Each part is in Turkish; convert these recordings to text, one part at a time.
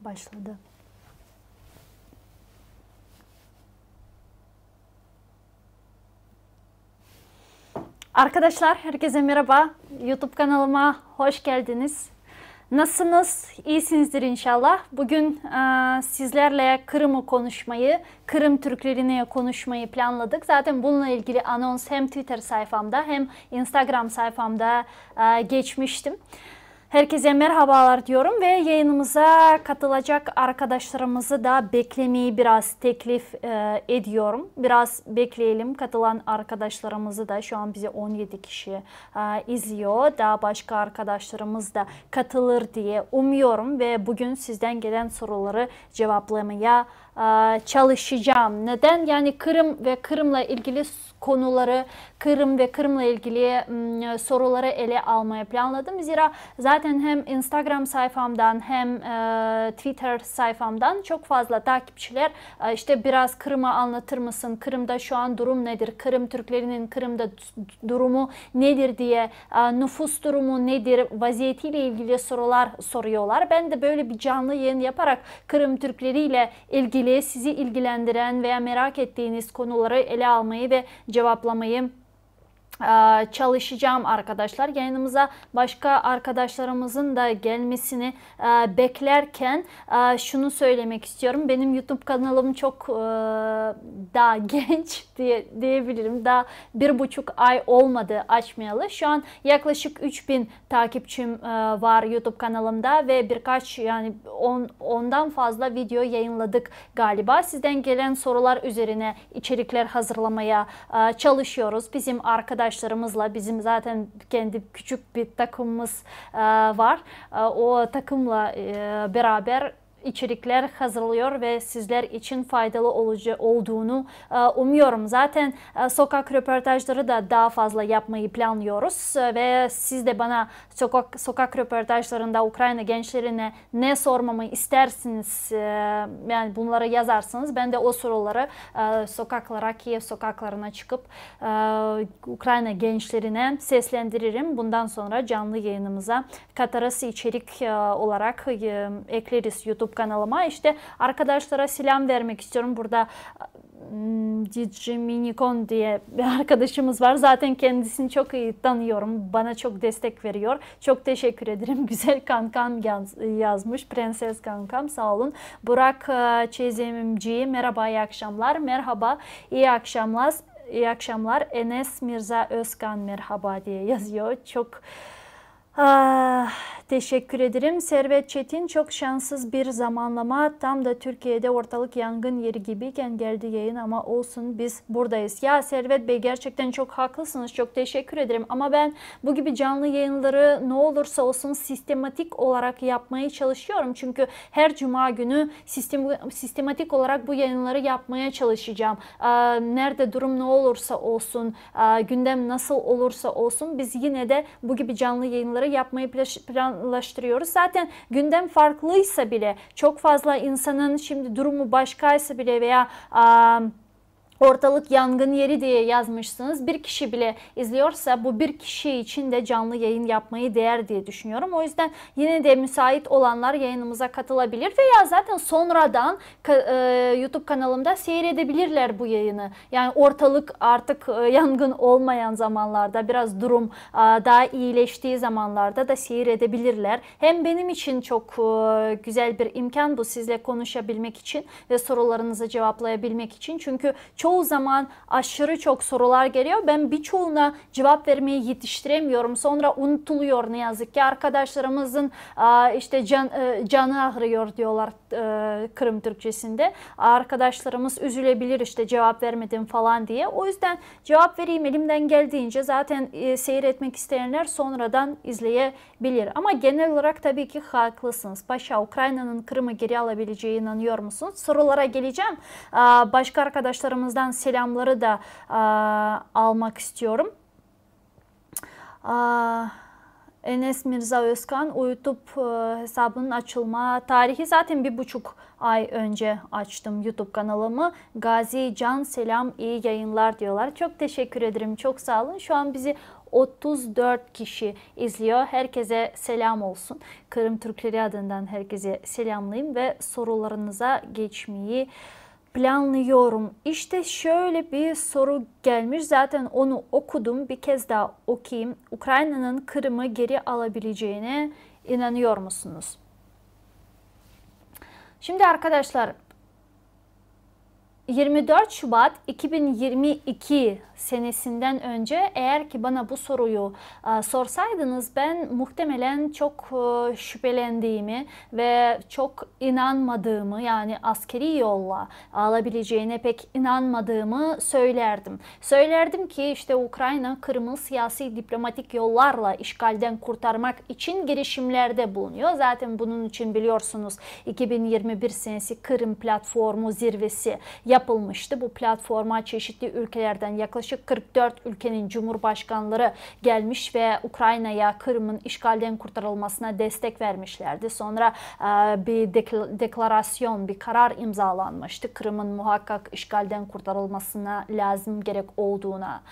başladı. Arkadaşlar herkese merhaba. YouTube kanalıma hoş geldiniz. Nasılsınız? İyisinizdir inşallah. Bugün sizlerle Kırım'ı konuşmayı, Kırım Türklerini konuşmayı planladık. Zaten bununla ilgili anons hem Twitter sayfamda hem Instagram sayfamda geçmiştim. Herkese merhabalar diyorum ve yayınımıza katılacak arkadaşlarımızı da beklemeyi biraz teklif ediyorum. Biraz bekleyelim katılan arkadaşlarımızı da. Şu an bizi 17 kişi izliyor. Daha başka arkadaşlarımız da katılır diye umuyorum ve bugün sizden gelen soruları cevaplamaya çalışacağım. Neden? Yani Kırım ve Kırım'la ilgili konuları, Kırım ve Kırım'la ilgili soruları ele almaya planladım. Zira zaten hem Instagram sayfamdan hem Twitter sayfamdan çok fazla takipçiler işte biraz Kırım'a anlatır mısın? Kırım'da şu an durum nedir? Kırım Türklerinin Kırım'da durumu nedir diye, nüfus durumu nedir? Vaziyetiyle ilgili sorular soruyorlar. Ben de böyle bir canlı yayın yaparak Kırım Türkleriyle ilgili sizi ilgilendiren veya merak ettiğiniz konuları ele almayı ve cevaplamayı çalışacağım arkadaşlar. Yayınımıza başka arkadaşlarımızın da gelmesini beklerken şunu söylemek istiyorum. Benim YouTube kanalım çok daha genç diyebilirim. Daha 1,5 ay olmadı açmayalı. Şu an yaklaşık 3000 takipçim var YouTube kanalımda ve birkaç, yani ondan fazla video yayınladık galiba. Sizden gelen sorular üzerine içerikler hazırlamaya çalışıyoruz. Bizim arkadaşlarımızla, bizim zaten kendi küçük bir takımımız var. O takımla beraber içerikler hazırlıyor ve sizler için faydalı olduğunu umuyorum. Zaten sokak röportajları da daha fazla yapmayı planlıyoruz ve siz de bana sokak röportajlarında Ukrayna gençlerine ne sormamı istersiniz, yani bunları yazarsınız. Ben de o soruları sokaklara, Kiev sokaklarına çıkıp Ukrayna gençlerine seslendiririm. Bundan sonra canlı yayınımıza katarası içerik olarak ekleriz YouTube kanalıma. İşte arkadaşlara selam vermek istiyorum. Burada Cici Minikon diye bir arkadaşımız var. Zaten kendisini çok iyi tanıyorum. Bana çok destek veriyor. Çok teşekkür ederim. Güzel kankam yazmış. Prenses kankam, sağ olun. Burak Çezemimci, merhaba, iyi akşamlar. Merhaba, iyi akşamlar. İyi akşamlar. Enes Mirza Özkan merhaba diye yazıyor. Çok teşekkür ederim. Servet Çetin, çok şanssız bir zamanlama. Tam da Türkiye'de ortalık yangın yeri gibiyken geldi yayın, ama olsun, biz buradayız. Ya Servet Bey, gerçekten çok haklısınız. Çok teşekkür ederim. Ama ben bu gibi canlı yayınları ne olursa olsun sistematik olarak yapmaya çalışıyorum. Çünkü her cuma günü sistematik olarak bu yayınları yapmaya çalışacağım. Nerede durum ne olursa olsun, gündem nasıl olursa olsun, biz yine de bu gibi canlı yayınları yapmayı planlaştırıyoruz. Zaten gündem farklıysa bile, çok fazla insanın şimdi durumu başkaysa bile veya ortalık yangın yeri diye yazmışsınız, bir kişi bile izliyorsa, bu bir kişi için de canlı yayın yapmayı değer diye düşünüyorum. O yüzden yine de müsait olanlar yayınımıza katılabilir veya zaten sonradan YouTube kanalımda seyredebilirler bu yayını. Yani ortalık artık yangın olmayan zamanlarda, biraz durum daha iyileştiği zamanlarda da seyredebilirler. Hem benim için çok güzel bir imkan bu, sizle konuşabilmek için ve sorularınızı cevaplayabilmek için. Çünkü çok çoğu zaman aşırı çok sorular geliyor. Ben birçoğuna cevap vermeyi yetiştiremiyorum. Sonra unutuluyor ne yazık ki. Arkadaşlarımızın işte canı ağrıyor diyorlar Kırım Türkçesinde. Arkadaşlarımız üzülebilir işte, cevap vermedim falan diye. O yüzden cevap vereyim elimden geldiğince. Zaten seyretmek isteyenler sonradan izleyebilir. Ama genel olarak tabii ki haklısınız. Paşa, Ukrayna'nın Kırım'ı geri alabileceği inanıyor musunuz? Sorulara geleceğim. Başka arkadaşlarımız selamları da almak istiyorum. Enes Mirza Özkan, YouTube hesabının açılma tarihi zaten 1,5 ay önce açtım YouTube kanalımı. Gazi Can, selam, iyi yayınlar diyorlar. Çok teşekkür ederim, çok sağ olun. Şu an bizi 34 kişi izliyor. Herkese selam olsun. Kırım Türkleri adından herkese selamlayayım ve sorularınıza geçmeyi planlıyorum. İşte şöyle bir soru gelmiş. Zaten onu okudum. Bir kez daha okuyayım. Ukrayna'nın Kırım'ı geri alabileceğine inanıyor musunuz? Şimdi arkadaşlar, 24 Şubat 2022 senesinden önce eğer ki bana bu soruyu sorsaydınız, ben muhtemelen çok şüphelendiğimi ve çok inanmadığımı, yani askeri yolla alabileceğine pek inanmadığımı söylerdim. Söylerdim ki işte Ukrayna Kırım'ı siyasi diplomatik yollarla işgalden kurtarmak için girişimlerde bulunuyor. Zaten bunun için biliyorsunuz 2021 senesi Kırım Platformu zirvesi yapılmıştı. Bu platforma çeşitli ülkelerden yaklaşık 44 ülkenin cumhurbaşkanları gelmiş ve Ukrayna'ya Kırım'ın işgalden kurtarılmasına destek vermişlerdi. Sonra bir deklarasyon, bir karar imzalanmıştı. Kırım'ın muhakkak işgalden kurtarılmasına lazım, gerek olduğuna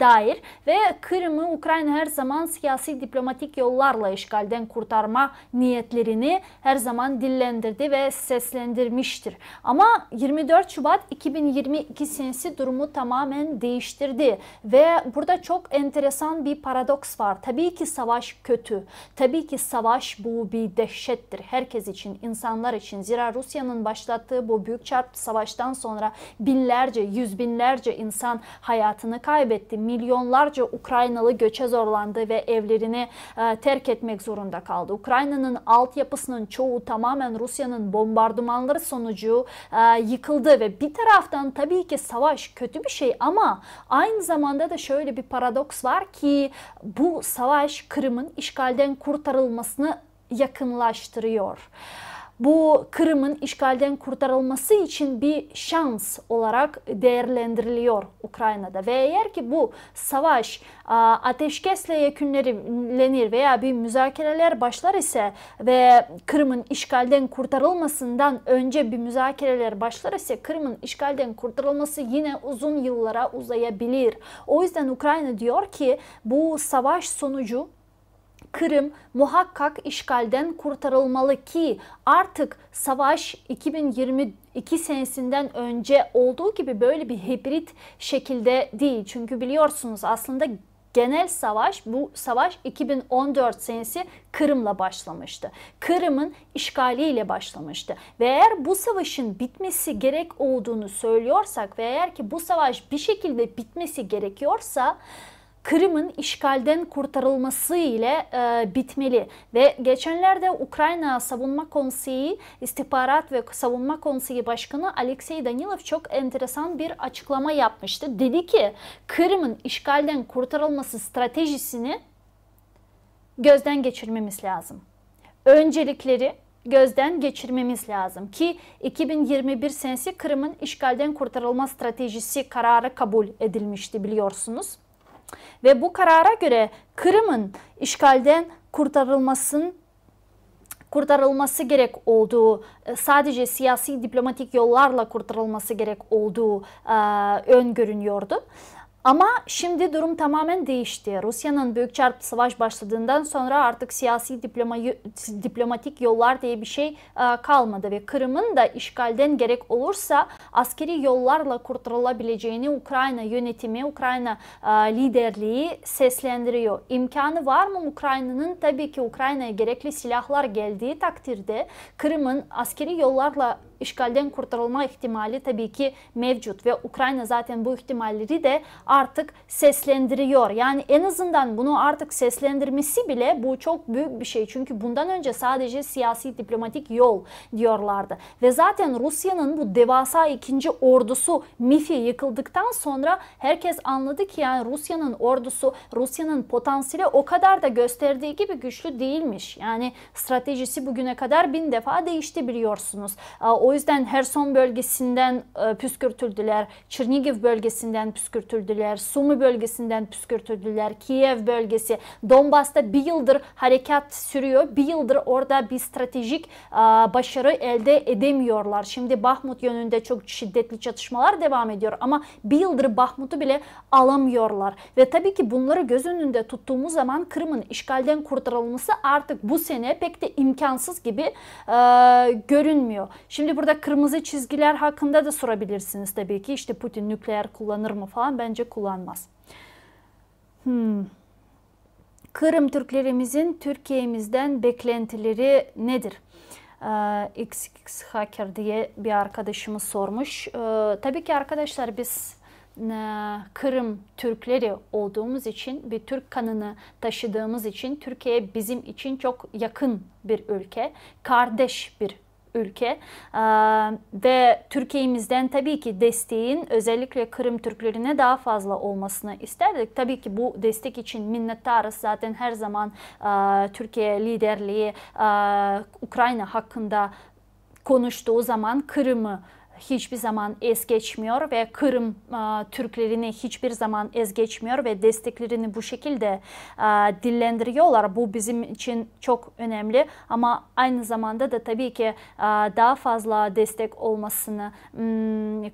dair. Ve Kırım'ı Ukrayna her zaman siyasi diplomatik yollarla işgalden kurtarma niyetlerini her zaman dillendirdi ve seslendirmiştir. Ama 24 Şubat 2022 senesi durumu tamamen değiştirdi ve burada çok enteresan bir paradoks var. Tabii ki savaş kötü. Tabii ki savaş bu bir dehşettir herkes için, insanlar için. Zira Rusya'nın başlattığı bu büyük çarp savaştan sonra binlerce, yüz binlerce insan hayatını kaybetti. Milyonlarca Ukraynalı göçe zorlandı ve evlerini terk etmek zorunda kaldı. Ukrayna'nın altyapısının çoğu tamamen Rusya'nın bombardımanları sonucu yıkıldı ve bir taraftan tabii ki savaş kötü bir şey, ama aynı zamanda da şöyle bir paradoks var ki bu savaş Kırım'ın işgalden kurtarılmasını yakınlaştırıyor. Bu Kırım'ın işgalden kurtarılması için bir şans olarak değerlendiriliyor Ukrayna'da. Ve eğer ki bu savaş ateşkesle yakınlanır veya bir müzakereler başlar ise ve Kırım'ın işgalden kurtarılmasından önce bir müzakereler başlar ise Kırım'ın işgalden kurtarılması yine uzun yıllara uzayabilir. O yüzden Ukrayna diyor ki bu savaş sonucu Kırım muhakkak işgalden kurtarılmalı ki artık savaş 2022 senesinden önce olduğu gibi böyle bir hibrit şekilde değil. Çünkü biliyorsunuz aslında genel savaş, bu savaş 2014 senesi Kırım'la başlamıştı. Kırım'ın işgaliyle başlamıştı. Ve eğer bu savaşın bitmesi gerek olduğunu söylüyorsak ve eğer ki bu savaş bir şekilde bitmesi gerekiyorsa Kırım'ın işgalden kurtarılması ile bitmeli. Ve geçenlerde Ukrayna Savunma Konseyi, İstihbarat ve Savunma Konseyi Başkanı Alexei Danilov çok enteresan bir açıklama yapmıştı. Dedi ki Kırım'ın işgalden kurtarılması stratejisini gözden geçirmemiz lazım. Öncelikleri gözden geçirmemiz lazım ki 2021 senesi Kırım'ın işgalden kurtarılma stratejisi kararı kabul edilmişti biliyorsunuz. Ve bu karara göre Kırım'ın işgalden kurtarılması gerek olduğu, sadece siyasi diplomatik yollarla kurtarılması gerek olduğu öngörünüyordu. Ama şimdi durum tamamen değişti. Rusya'nın büyükçarpı savaş başladığından sonra artık siyasi diplomatik yollar diye bir şey kalmadı ve Kırım'ın da işgalden gerek olursa askeri yollarla kurtarılabileceğini Ukrayna yönetimi, Ukrayna liderliği seslendiriyor. İmkanı var mı Ukrayna'nın? Tabii ki Ukrayna'ya gerekli silahlar geldiği takdirde Kırım'ın askeri yollarla işgalden kurtarılma ihtimali tabii ki mevcut ve Ukrayna zaten bu ihtimalleri de artık seslendiriyor. Yani en azından bunu artık seslendirmesi bile bu çok büyük bir şey. Çünkü bundan önce sadece siyasi diplomatik yol diyorlardı. Ve zaten Rusya'nın bu devasa ikinci ordusu MİF'i yıkıldıktan sonra herkes anladı ki yani Rusya'nın ordusu, Rusya'nın potansiyeli o kadar da gösterdiği gibi güçlü değilmiş. Yani stratejisi bugüne kadar bin defa değişti biliyorsunuz. O yüzden Herson bölgesinden püskürtüldüler, Çernigiv bölgesinden püskürtüldüler, Sumi bölgesinden püskürtüldüler, Kiev bölgesi, Donbas'ta bir yıldır harekat sürüyor, bir yıldır orada bir stratejik başarı elde edemiyorlar. Şimdi Bahmut yönünde çok şiddetli çatışmalar devam ediyor ama bir yıldır Bahmut'u bile alamıyorlar. Ve tabii ki bunları göz önünde tuttuğumuz zaman Kırım'ın işgalden kurtarılması artık bu sene pek de imkansız gibi görünmüyor. Şimdi burada kırmızı çizgiler hakkında da sorabilirsiniz tabii ki. İşte Putin nükleer kullanır mı falan, bence kullanmaz. Kırım Türklerimizin Türkiye'mizden beklentileri nedir? XX Hacker diye bir arkadaşımız sormuş. Tabii ki arkadaşlar, biz Kırım Türkleri olduğumuz için, bir Türk kanını taşıdığımız için, Türkiye bizim için çok yakın bir ülke, kardeş bir ülke ve Türkiye'mizden tabii ki desteğin özellikle Kırım Türklerine daha fazla olmasını isterdik. Tabii ki bu destek için minnettarız. Zaten her zaman Türkiye liderliği Ukrayna hakkında konuştuğu zaman Kırım'ı hiçbir zaman es geçmiyor ve Kırım Türklerini hiçbir zaman es geçmiyor ve desteklerini bu şekilde dillendiriyorlar. Bu bizim için çok önemli ama aynı zamanda da tabii ki daha fazla destek olmasını,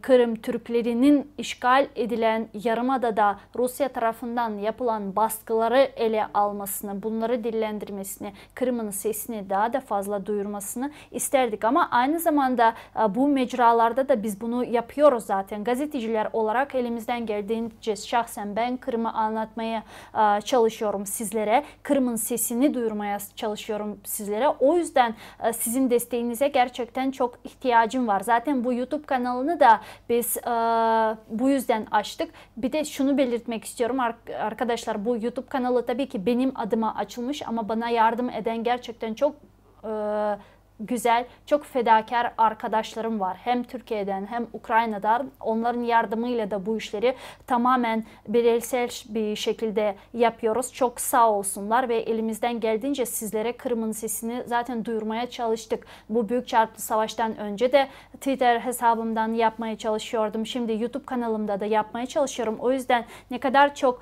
Kırım Türklerinin işgal edilen Yarımada'da Rusya tarafından yapılan baskıları ele almasını, bunları dillendirmesini, Kırım'ın sesini daha da fazla duyurmasını isterdik. Ama aynı zamanda bu mecralarda da biz bunu yapıyoruz zaten. Gazeteciler olarak elimizden geldiğince, şahsen ben Kırım'ı anlatmaya çalışıyorum sizlere. Kırım'ın sesini duyurmaya çalışıyorum sizlere. O yüzden sizin desteğinize gerçekten çok ihtiyacım var. Zaten bu YouTube kanalını da biz bu yüzden açtık. Bir de şunu belirtmek istiyorum arkadaşlar. Bu YouTube kanalı tabii ki benim adıma açılmış ama bana yardım eden gerçekten çok güzel, çok fedakar arkadaşlarım var. Hem Türkiye'den hem Ukrayna'dan. Onların yardımıyla da bu işleri tamamen bireysel bir şekilde yapıyoruz. Çok sağ olsunlar ve elimizden geldiğince sizlere Kırım'ın sesini zaten duyurmaya çalıştık. Bu büyük çarpı savaştan önce de Twitter hesabımdan yapmaya çalışıyordum. Şimdi YouTube kanalımda da yapmaya çalışıyorum. O yüzden ne kadar çok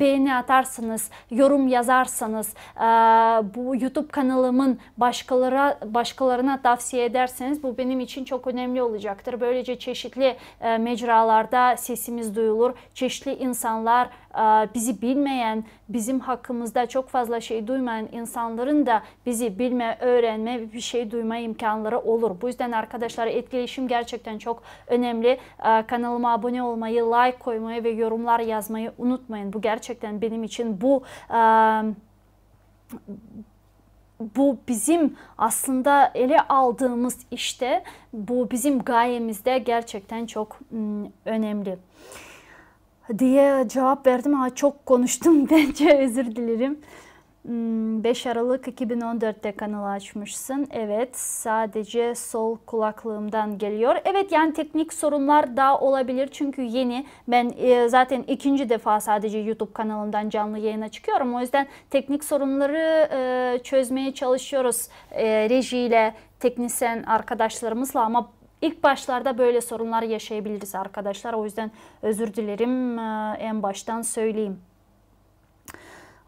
beğeni atarsanız, yorum yazarsanız, bu YouTube kanalımın başkalarına tavsiye ederseniz bu benim için çok önemli olacaktır. Böylece çeşitli mecralarda sesimiz duyulur. Çeşitli insanlar, bizi bilmeyen, bizim hakkımızda çok fazla şey duymayan insanların da bizi bilme, öğrenme, bir şey duyma imkanları olur. Bu yüzden arkadaşlar, etkileşim gerçekten çok önemli. Kanalıma abone olmayı, like koymayı ve yorumlar yazmayı unutmayın. Bu gerçekten benim için bu bizim aslında ele aldığımız işte, bu bizim gayemizde gerçekten çok önemli diye cevap verdim. Çok konuştum bence, özür dilerim. 5 Aralık 2014'te kanalı açmışsın. Evet, sadece sol kulaklığımdan geliyor. Evet, yani teknik sorunlar da olabilir. Çünkü yeni, ben zaten ikinci defa sadece YouTube kanalından canlı yayına çıkıyorum. O yüzden teknik sorunları çözmeye çalışıyoruz rejiyle, teknisyen arkadaşlarımızla ama İlk başlarda böyle sorunlar yaşayabiliriz arkadaşlar. O yüzden özür dilerim, en baştan söyleyeyim.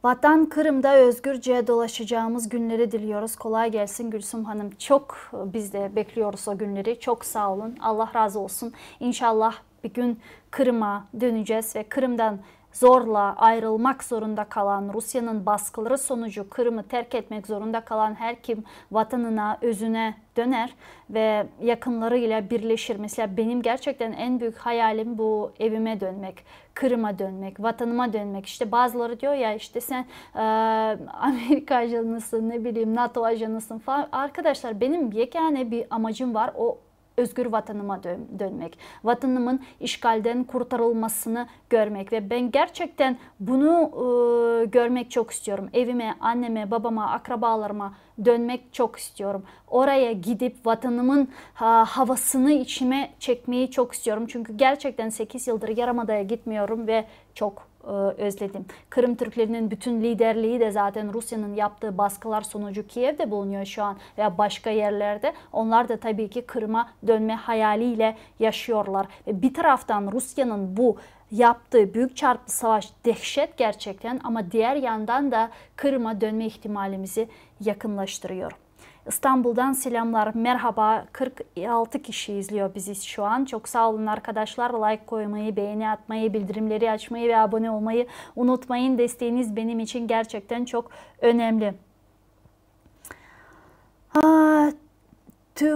Vatan Kırım'da özgürce dolaşacağımız günleri diliyoruz. Kolay gelsin Gülsüm Hanım. Çok, biz de bekliyoruz o günleri. Çok sağ olun. Allah razı olsun. İnşallah bir gün Kırım'a döneceğiz ve Kırım'dan zorla ayrılmak zorunda kalan, Rusya'nın baskıları sonucu Kırım'ı terk etmek zorunda kalan her kim vatanına, özüne döner ve yakınlarıyla birleşir. Mesela benim gerçekten en büyük hayalim bu, evime dönmek, Kırım'a dönmek, vatanıma dönmek. İşte bazıları diyor ya, işte sen Amerika ajanısın, ne bileyim NATO ajanısın falan. Arkadaşlar, benim yegane bir amacım var, o özgür vatanıma dönmek, vatanımın işgalden kurtarılmasını görmek ve ben gerçekten bunu görmek çok istiyorum. Evime, anneme, babama, akrabalarıma dönmek çok istiyorum. Oraya gidip vatanımın havasını içime çekmeyi çok istiyorum. Çünkü gerçekten 8 yıldır Yarımada'ya gitmiyorum ve çok özledim. Kırım Türklerinin bütün liderliği de zaten Rusya'nın yaptığı baskılar sonucu Kiev'de bulunuyor şu an veya başka yerlerde. Onlar da tabii ki Kırım'a dönme hayaliyle yaşıyorlar. Bir taraftan Rusya'nın bu yaptığı büyük çarpı savaş dehşet gerçekten ama diğer yandan da Kırım'a dönme ihtimalimizi yakınlaştırıyor. İstanbul'dan selamlar, merhaba. 46 kişi izliyor bizi şu an. Çok sağ olun arkadaşlar. Like koymayı, beğeni atmayı, bildirimleri açmayı ve abone olmayı unutmayın. Desteğiniz benim için gerçekten çok önemli.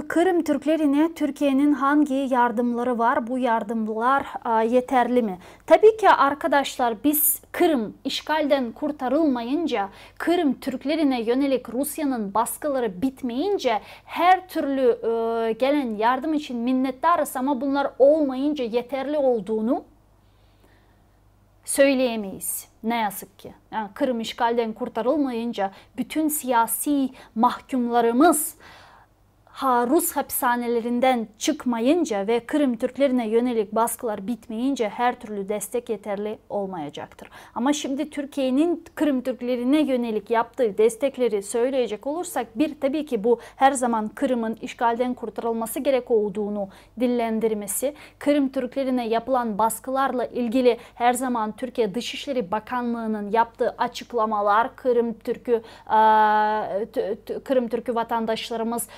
Kırım Türklerine Türkiye'nin hangi yardımları var? Bu yardımlar yeterli mi? Tabii ki arkadaşlar, biz Kırım işgalden kurtarılmayınca, Kırım Türklerine yönelik Rusya'nın baskıları bitmeyince her türlü gelen yardım için minnettarız, ama bunlar olmayınca yeterli olduğunu söyleyemeyiz. Ne yazık ki. Yani Kırım işgalden kurtarılmayınca bütün siyasi mahkumlarımız Rus hapishanelerinden çıkmayınca ve Kırım Türklerine yönelik baskılar bitmeyince her türlü destek yeterli olmayacaktır. Ama şimdi Türkiye'nin Kırım Türklerine yönelik yaptığı destekleri söyleyecek olursak, bir, tabii ki bu her zaman Kırım'ın işgalden kurtarılması gerek olduğunu dillendirmesi, Kırım Türklerine yapılan baskılarla ilgili her zaman Türkiye Dışişleri Bakanlığı'nın yaptığı açıklamalar, Kırım Türkü vatandaşlarımız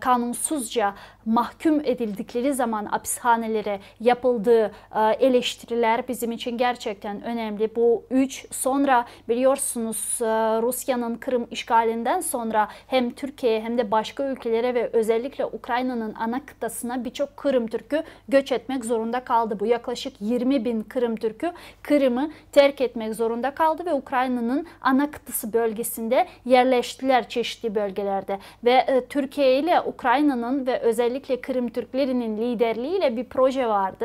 kanunsuzca mahkum edildikleri zaman hapishanelere yapıldığı eleştiriler bizim için gerçekten önemli. Bu üç. Sonra biliyorsunuz Rusya'nın Kırım işgalinden sonra hem Türkiye'ye hem de başka ülkelere ve özellikle Ukrayna'nın ana kıtasına birçok Kırım Türkü göç etmek zorunda kaldı. Bu yaklaşık 20 bin Kırım Türkü Kırım'ı terk etmek zorunda kaldı ve Ukrayna'nın ana kıtası bölgesinde yerleştiler çeşitli bölgelerde. Ve Türkiye ile Ukrayna'nın ve özellikle Kırım Türklerinin liderliğiyle bir proje vardı.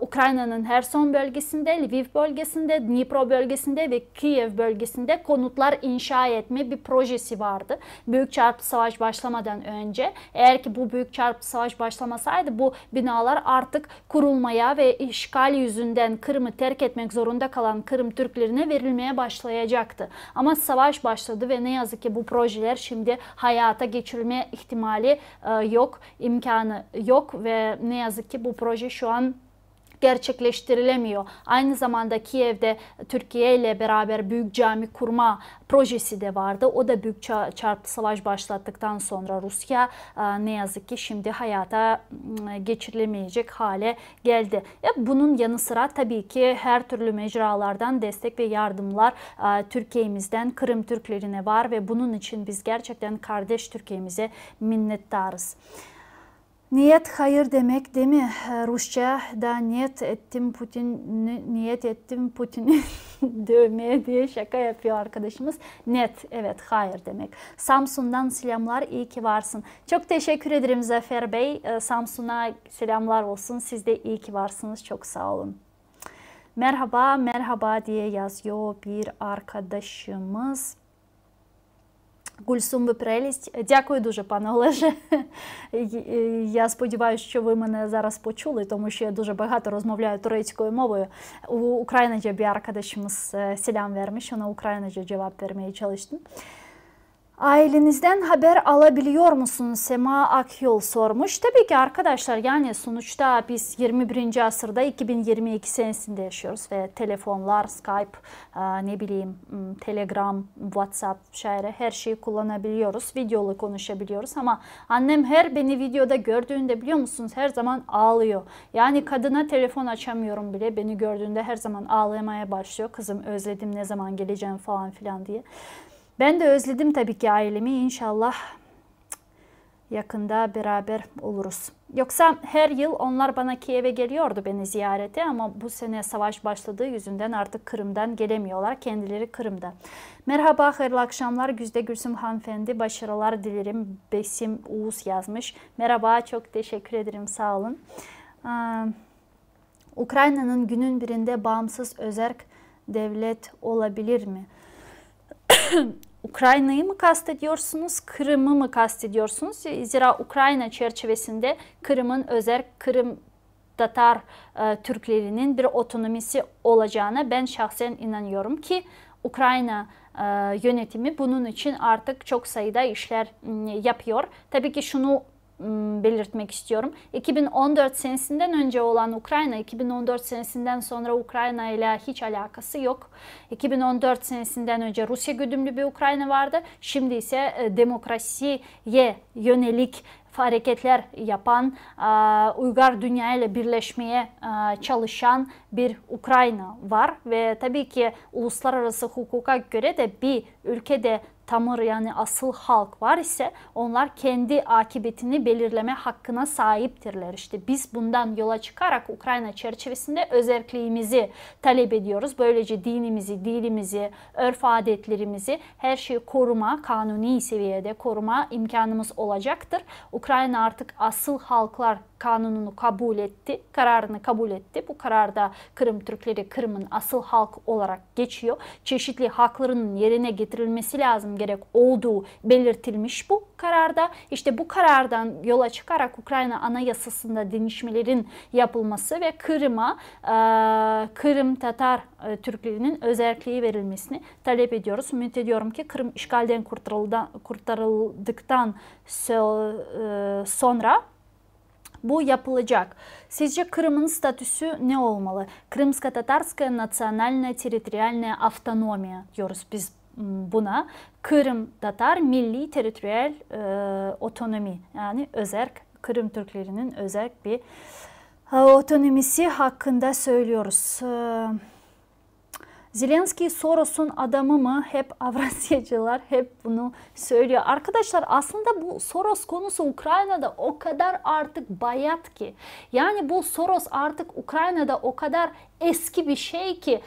Ukrayna'nın Herson bölgesinde, Lviv bölgesinde, Dnipro bölgesinde ve Kiev bölgesinde konutlar inşa etme bir projesi vardı. Büyük çaplı savaş başlamadan önce. Eğer ki bu büyük çaplı savaş başlamasaydı bu binalar artık kurulmaya ve işgal yüzünden Kırım'ı terk etmek zorunda kalan Kırım Türklerine verilmeye başlayacaktı. Ama savaş başladı ve ne yazık ki bu projeler şimdi hayata geçirilmeye ihtimali yok, imkanı yok ve ne yazık ki bu proje şu an gerçekleştirilemiyor. Aynı zamanda Kiev'de Türkiye ile beraber büyük cami kurma projesi de vardı. O da büyük çaplı savaş başlattıktan sonra Rusya ne yazık ki şimdi hayata geçirilemeyecek hale geldi. Bunun yanı sıra tabii ki her türlü mecralardan destek ve yardımlar Türkiye'mizden Kırım Türklerine var ve bunun için biz gerçekten kardeş Türkiye'mize minnettarız. Niyet hayır demek değil mi? Rusça da niyet ettim Putin'i, niyet ettim Putin'i dövmeye diye şaka yapıyor arkadaşımız. Net, evet, hayır demek. Samsun'dan selamlar, iyi ki varsın. Çok teşekkür ederim Zafer Bey. Samsun'a selamlar olsun. Siz de iyi ki varsınız. Çok sağ olun. Merhaba, merhaba diye yazıyor bir arkadaşımız. Гульсум, ви прелість. Дякую дуже, пане Олеже. Я сподіваюся, що ви мене зараз почули, тому що я дуже багато розмовляю турецькою мовою. Ukraynaca bir arkadaşımız selam vermiş. Ona Ukraynaca cevap vermeye çalıştım. Ailenizden haber alabiliyor musunuz? Sema Akyol sormuş. Tabii ki arkadaşlar, yani sonuçta biz 21. asırda 2022 senesinde yaşıyoruz ve telefonlar, Skype, ne bileyim, Telegram, WhatsApp, şaire her şeyi kullanabiliyoruz. Videolu konuşabiliyoruz ama annem her beni videoda gördüğünde, biliyor musunuz, her zaman ağlıyor. Yani kadına telefon açamıyorum bile, beni gördüğünde her zaman ağlamaya başlıyor. Kızım özledim, ne zaman geleceğim falan filan diye. Ben de özledim tabii ki ailemi. İnşallah yakında beraber oluruz. Yoksa her yıl onlar bana Kiev'e geliyordu beni ziyarete, ama bu sene savaş başladığı yüzünden artık Kırım'dan gelemiyorlar. Kendileri Kırım'da. Merhaba, hayırlı akşamlar. Güzde Gülsüm hanımefendi, başarılar dilerim. Besim Uğuz yazmış. Merhaba, çok teşekkür ederim, sağ olun. Ukrayna'nın günün birinde bağımsız özerk devlet olabilir mi? Ukrayna'yı mı kastediyorsunuz, Kırım'ı mı kastediyorsunuz? Zira Ukrayna çerçevesinde Kırım'ın özerk Kırım Tatar Türklerinin bir otonomisi olacağına ben şahsen inanıyorum ki Ukrayna yönetimi bunun için artık çok sayıda işler yapıyor. Tabii ki şunu belirtmek istiyorum. 2014 senesinden önce olan Ukrayna, 2014 senesinden sonra Ukrayna ile hiç alakası yok. 2014 senesinden önce Rusya güdümlü bir Ukrayna vardı. Şimdi ise demokrasiye yönelik hareketler yapan, uygar dünyayla birleşmeye çalışan bir Ukrayna var. Ve tabii ki uluslararası hukuka göre de bir ülkede tamır, yani asıl halk var ise onlar kendi akıbetini belirleme hakkına sahiptirler. İşte biz bundan yola çıkarak Ukrayna çerçevesinde özerkliğimizi talep ediyoruz. Böylece dinimizi, dilimizi, örf adetlerimizi, her şeyi koruma, kanuni seviyede koruma imkanımız olacaktır. Ukrayna artık asıl halklar kanununu kabul etti, kararını kabul etti. Bu kararda Kırım Türkleri Kırım'ın asıl halk olarak geçiyor. Çeşitli haklarının yerine getirilmesi lazım gerek olduğu belirtilmiş bu kararda. İşte bu karardan yola çıkarak Ukrayna Anayasası'nda değişmelerin yapılması ve Kırım'a Kırım Tatar Türklerinin özerkliği verilmesini talep ediyoruz. Ümit ediyorum ki Kırım işgalden kurtarıldıktan sonra bu yapılacak. Sizce Kırım'ın statüsü ne olmalı? Kırımsko-Tatarskaya nasyonalna teritorialna avtonomiya diyoruz biz buna. Kırım Tatar milli teritoriyel otonomi, yani özerk, Kırım Türklerinin özerk bir otonomisi hakkında söylüyoruz. Zelenski Soros'un adamı mı? Hep Avrasyacılar hep bunu söylüyor. Arkadaşlar aslında bu Soros konusu Ukrayna'da o kadar artık bayat ki. Yani bu Soros artık Ukrayna'da o kadar eski bir şey ki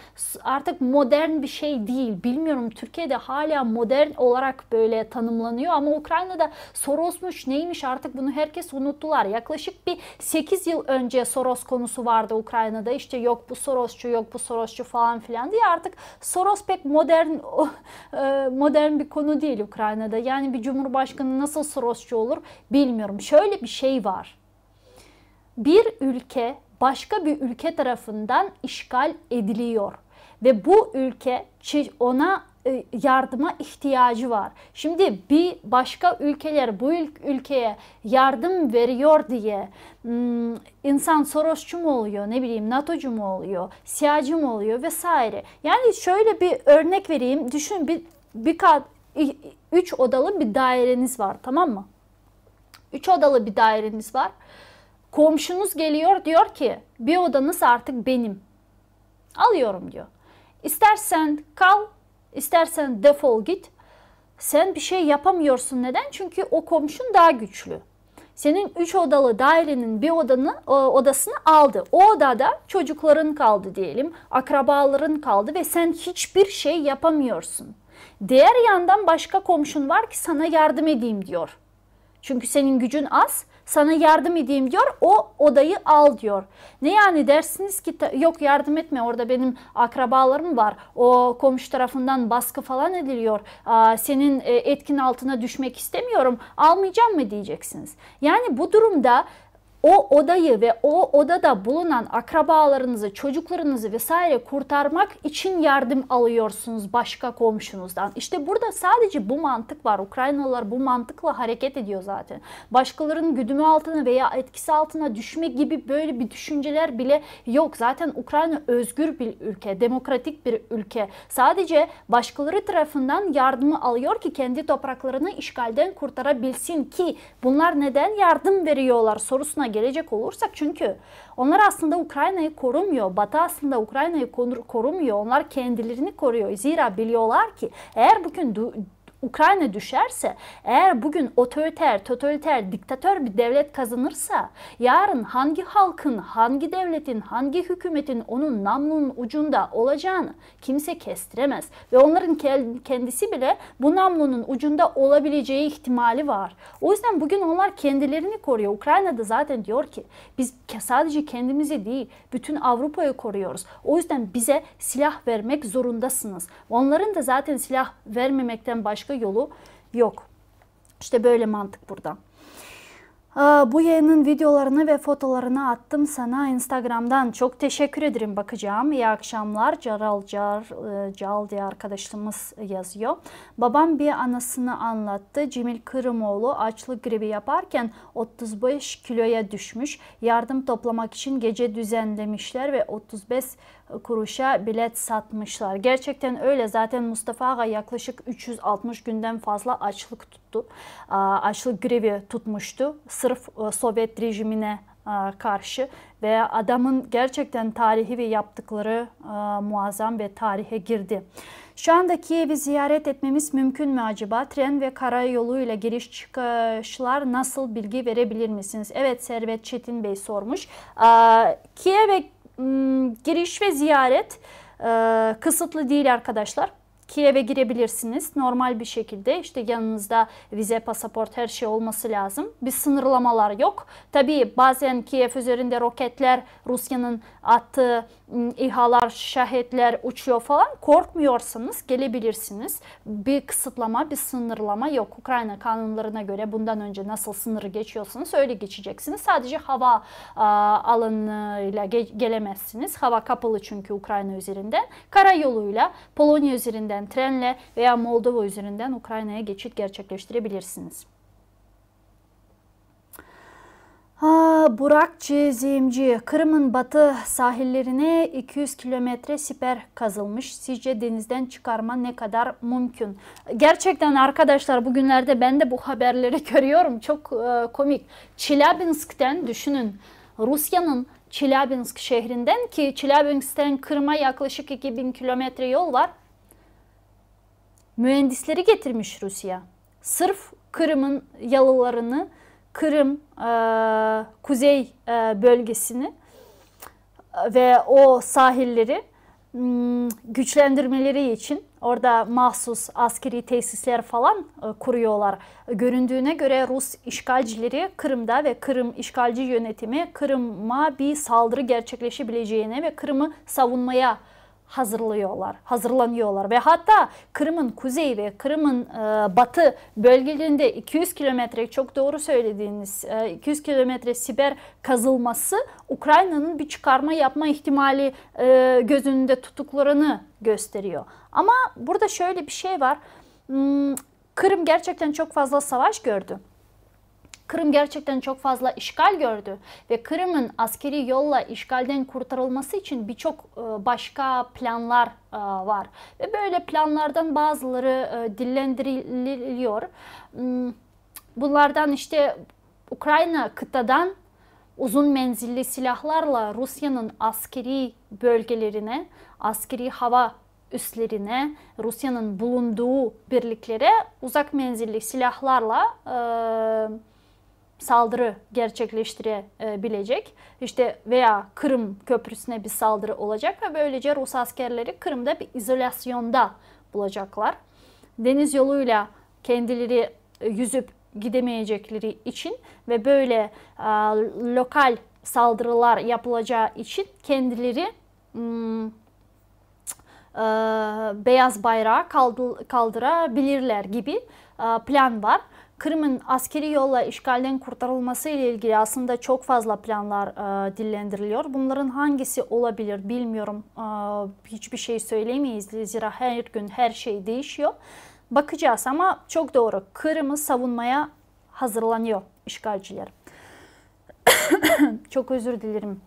artık modern bir şey değil. Bilmiyorum, Türkiye'de hala modern olarak böyle tanımlanıyor ama Ukrayna'da Soros'muş neymiş artık bunu herkes unuttular. Yaklaşık bir 8 yıl önce Soros konusu vardı Ukrayna'da. İşte yok bu Sorosçu, yok bu Sorosçu falan filan diye artık Soros pek modern bir konu değil Ukrayna'da. Yani bir cumhurbaşkanı nasıl Sorosçu olur bilmiyorum. Şöyle bir şey var. Bir ülke başka bir ülke tarafından işgal ediliyor ve bu ülke ona yardıma ihtiyacı var. Şimdi bir başka ülkeler bu ülkeye yardım veriyor diye insan Sorosçu mu oluyor, ne bileyim NATO'cu mu oluyor, siyacı mı oluyor vesaire. Yani şöyle bir örnek vereyim. Düşün, bir kat 3 odalı bir daireniz var, tamam mı? 3 odalı bir daireniz var. Komşunuz geliyor, diyor ki bir odanız artık benim. Alıyorum diyor. İstersen kal, istersen defol git. Sen bir şey yapamıyorsun. Neden? Çünkü o komşun daha güçlü. Senin 3 odalı dairenin bir odasını aldı. O odada çocukların kaldı diyelim, akrabaların kaldı ve sen hiçbir şey yapamıyorsun. Diğer yandan başka komşun var ki sana yardım edeyim diyor. Çünkü senin gücün az. Sana yardım edeyim diyor, o odayı al diyor. Ne yani dersiniz ki yok yardım etme, orada benim akrabalarım var, o komşu tarafından baskı falan ediliyor, senin etkin altına düşmek istemiyorum, almayacağım mı diyeceksiniz. Yani bu durumda o odayı ve o odada bulunan akrabalarınızı, çocuklarınızı vesaire kurtarmak için yardım alıyorsunuz başka komşunuzdan. İşte burada sadece bu mantık var. Ukraynalılar bu mantıkla hareket ediyor zaten. Başkalarının güdümü altına veya etkisi altına düşme gibi böyle bir düşünceler bile yok. Zaten Ukrayna özgür bir ülke, demokratik bir ülke. Sadece başkaları tarafından yardımı alıyor ki kendi topraklarını işgalden kurtarabilsin ki bunlar neden yardım veriyorlar sorusuna gelecek olursak, çünkü onlar aslında Ukrayna'yı korumuyor. Batı aslında Ukrayna'yı korumuyor. Onlar kendilerini koruyor. Zira biliyorlar ki eğer bugün Ukrayna düşerse, eğer bugün otoriter, totaliter, diktatör bir devlet kazanırsa yarın hangi halkın, hangi devletin, hangi hükümetin onun namlunun ucunda olacağını kimse kestiremez. Ve onların kendisi bile bu namlunun ucunda olabileceği ihtimali var. O yüzden bugün onlar kendilerini koruyor. Ukrayna'da zaten diyor ki biz sadece kendimizi değil bütün Avrupa'yı koruyoruz. O yüzden bize silah vermek zorundasınız. Onların da zaten silah vermemekten başka yolu yok. İşte böyle mantık burada. Bu yayının videolarını ve fotolarını attım sana Instagram'dan. Çok teşekkür ederim, bakacağım. İyi akşamlar. Caral diye arkadaşımız yazıyor. Babam bir anasını anlattı. Cemil Kırımoğlu açlık grevi yaparken 35 kiloya düşmüş. Yardım toplamak için gece düzenlemişler ve 35 kuruşa bilet satmışlar. Gerçekten öyle. Zaten Mustafa Ağa yaklaşık 360 günden fazla açlık tuttu. Açlık grevi tutmuştu. Sırf Sovyet rejimine karşı ve adamın gerçekten tarihi ve yaptıkları muazzam ve tarihe girdi. Şu anda Kiev'i ziyaret etmemiz mümkün mü acaba? Tren ve karayoluyla giriş çıkışlar nasıl, bilgi verebilir misiniz? Evet, Servet Çetin Bey sormuş. Kiev'e giriş ve ziyaret kısıtlı değil arkadaşlar. Kiev'e girebilirsiniz normal bir şekilde, işte yanınızda vize, pasaport, her şey olması lazım. Bir sınırlamalar yok. Tabii bazen Kiev üzerinde roketler, Rusya'nın attığı İHA'lar, şahetler uçuyor falan. Korkmuyorsanız gelebilirsiniz. Bir kısıtlama, bir sınırlama yok. Ukrayna kanunlarına göre bundan önce nasıl sınırı geçiyorsanız öyle geçeceksiniz. Sadece hava alanıyla gelemezsiniz. Hava kapalı çünkü Ukrayna üzerinden. Karayoluyla, Polonya üzerinden trenle veya Moldova üzerinden Ukrayna'ya geçit gerçekleştirebilirsiniz. Burak Cezimci, Kırım'ın batı sahillerine 200 kilometre siper kazılmış. Sizce denizden çıkarma ne kadar mümkün? Gerçekten arkadaşlar, bugünlerde ben de bu haberleri görüyorum. Çok komik. Çelyabinsk'ten düşünün. Rusya'nın Çelyabinsk şehrinden, ki Çelyabinsk'ten Kırım'a yaklaşık 2000 kilometre yol var. Mühendisleri getirmiş Rusya. Sırf Kırım'ın yalılarını, Kırım kuzey bölgesini ve o sahilleri güçlendirmeleri için orada mahsus askeri tesisler falan kuruyorlar. Göründüğüne göre Rus işgalcileri Kırım'da ve Kırım işgalci yönetimi Kırım'a bir saldırı gerçekleşebileceğine ve Kırım'ı savunmaya hazırlanıyorlar ve hatta Kırım'ın kuzeyi ve Kırım'ın batı bölgelerinde 200 kilometre, çok doğru söylediğiniz 200 kilometre siber kazılması Ukrayna'nın bir çıkarma yapma ihtimali göz önünde tuttuklarını gösteriyor. Ama burada şöyle bir şey var. Kırım gerçekten çok fazla savaş gördü. Kırım gerçekten çok fazla işgal gördü ve Kırım'ın askeri yolla işgalden kurtarılması için birçok başka planlar var. Ve böyle planlardan bazıları dillendiriliyor. Bunlardan işte Ukrayna kıtadan uzun menzilli silahlarla Rusya'nın askeri bölgelerine, askeri hava üslerine, Rusya'nın bulunduğu birliklere uzak menzilli silahlarla saldırı gerçekleştirebilecek, işte veya Kırım Köprüsü'ne bir saldırı olacak ve böylece Rus askerleri Kırım'da bir izolasyonda bulacaklar. Deniz yoluyla kendileri yüzüp gidemeyecekleri için ve böyle lokal saldırılar yapılacağı için kendileri beyaz bayrağı kaldırabilirler gibi plan var. Kırım'ın askeri yolla işgalden kurtarılması ile ilgili aslında çok fazla planlar dillendiriliyor. Bunların hangisi olabilir bilmiyorum. Hiçbir şey söylemeyiz. Zira her gün her şey değişiyor. Bakacağız ama çok doğru. Kırım'ı savunmaya hazırlanıyor işgalciler. Çok özür dilerim.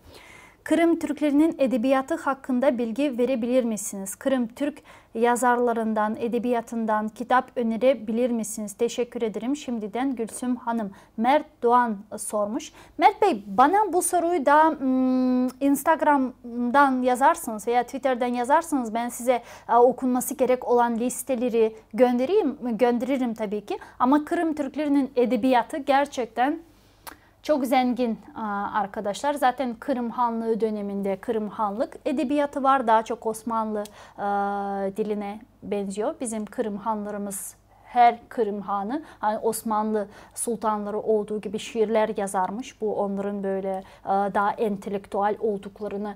Kırım Türklerinin edebiyatı hakkında bilgi verebilir misiniz? Kırım Türk yazarlarından, edebiyatından kitap önerebilir misiniz? Teşekkür ederim. Şimdiden Gülsüm Hanım. Mert Doğan sormuş. Mert Bey, bana bu soruyu da Instagram'dan yazarsanız veya Twitter'dan yazarsanız ben size okunması gerek olan listeleri gönderirim tabii ki. Ama Kırım Türklerinin edebiyatı gerçekten çok zengin arkadaşlar. Zaten Kırım Hanlığı döneminde Kırım Hanlık edebiyatı var. Daha çok Osmanlı diline benziyor. Bizim Kırım Hanlarımız, her Kırım Hanı hani Osmanlı sultanları olduğu gibi şiirler yazarmış. Bu onların böyle daha entelektüel olduklarını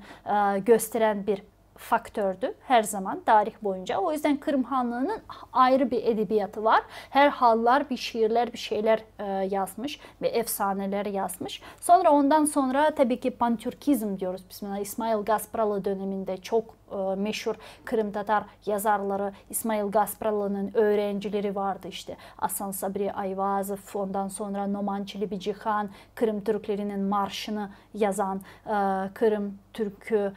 gösteren bir faktördü her zaman tarih boyunca. O yüzden Kırım Hanlığı'nın ayrı bir edebiyatı var. Her hallar bir şiirler, bir şeyler yazmış ve efsaneler yazmış. Sonra ondan sonra tabii ki Pan-Türkizm diyoruz. İsmail Gaspıralı döneminde çok meşhur Kırım Tatar yazarları, İsmail Gaspıralı'nın öğrencileri vardı işte. Hasan Sabri Ayvazı, ondan sonra Noman Çelibici Han, Kırım Türklerinin marşını yazan Kırım Türkü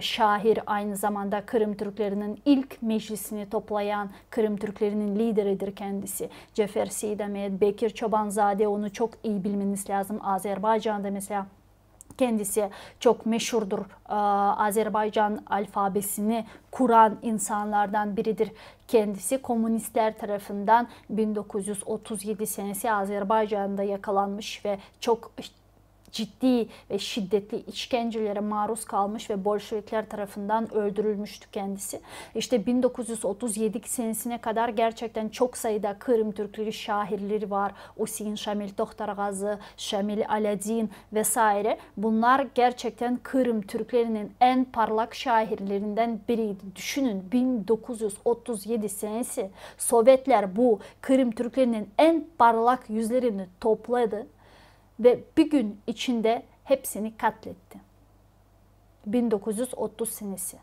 şair, aynı zamanda Kırım Türklerinin ilk meclisini toplayan Kırım Türklerinin lideridir kendisi. Cefer Seidemey, Bekir Çobanzade, onu çok iyi bilmeniz lazım. Azerbaycan'da mesela kendisi çok meşhurdur. Azerbaycan alfabesini kuran insanlardan biridir. Kendisi komünistler tarafından 1937 senesi Azerbaycan'da yakalanmış ve çok ciddi ve şiddetli işkencelere maruz kalmış ve Bolşevikler tarafından öldürülmüştü kendisi. İşte 1937 senesine kadar gerçekten çok sayıda Kırım Türkleri şairleri var. Hüseyin Şamil Toktarğazı, Şamil Alâeddin vesaire. Bunlar gerçekten Kırım Türklerinin en parlak şairlerinden biriydi. Düşünün, 1937 senesi Sovyetler bu Kırım Türklerinin en parlak yüzlerini topladı ve bir gün içinde hepsini katletti. 1930 senesi.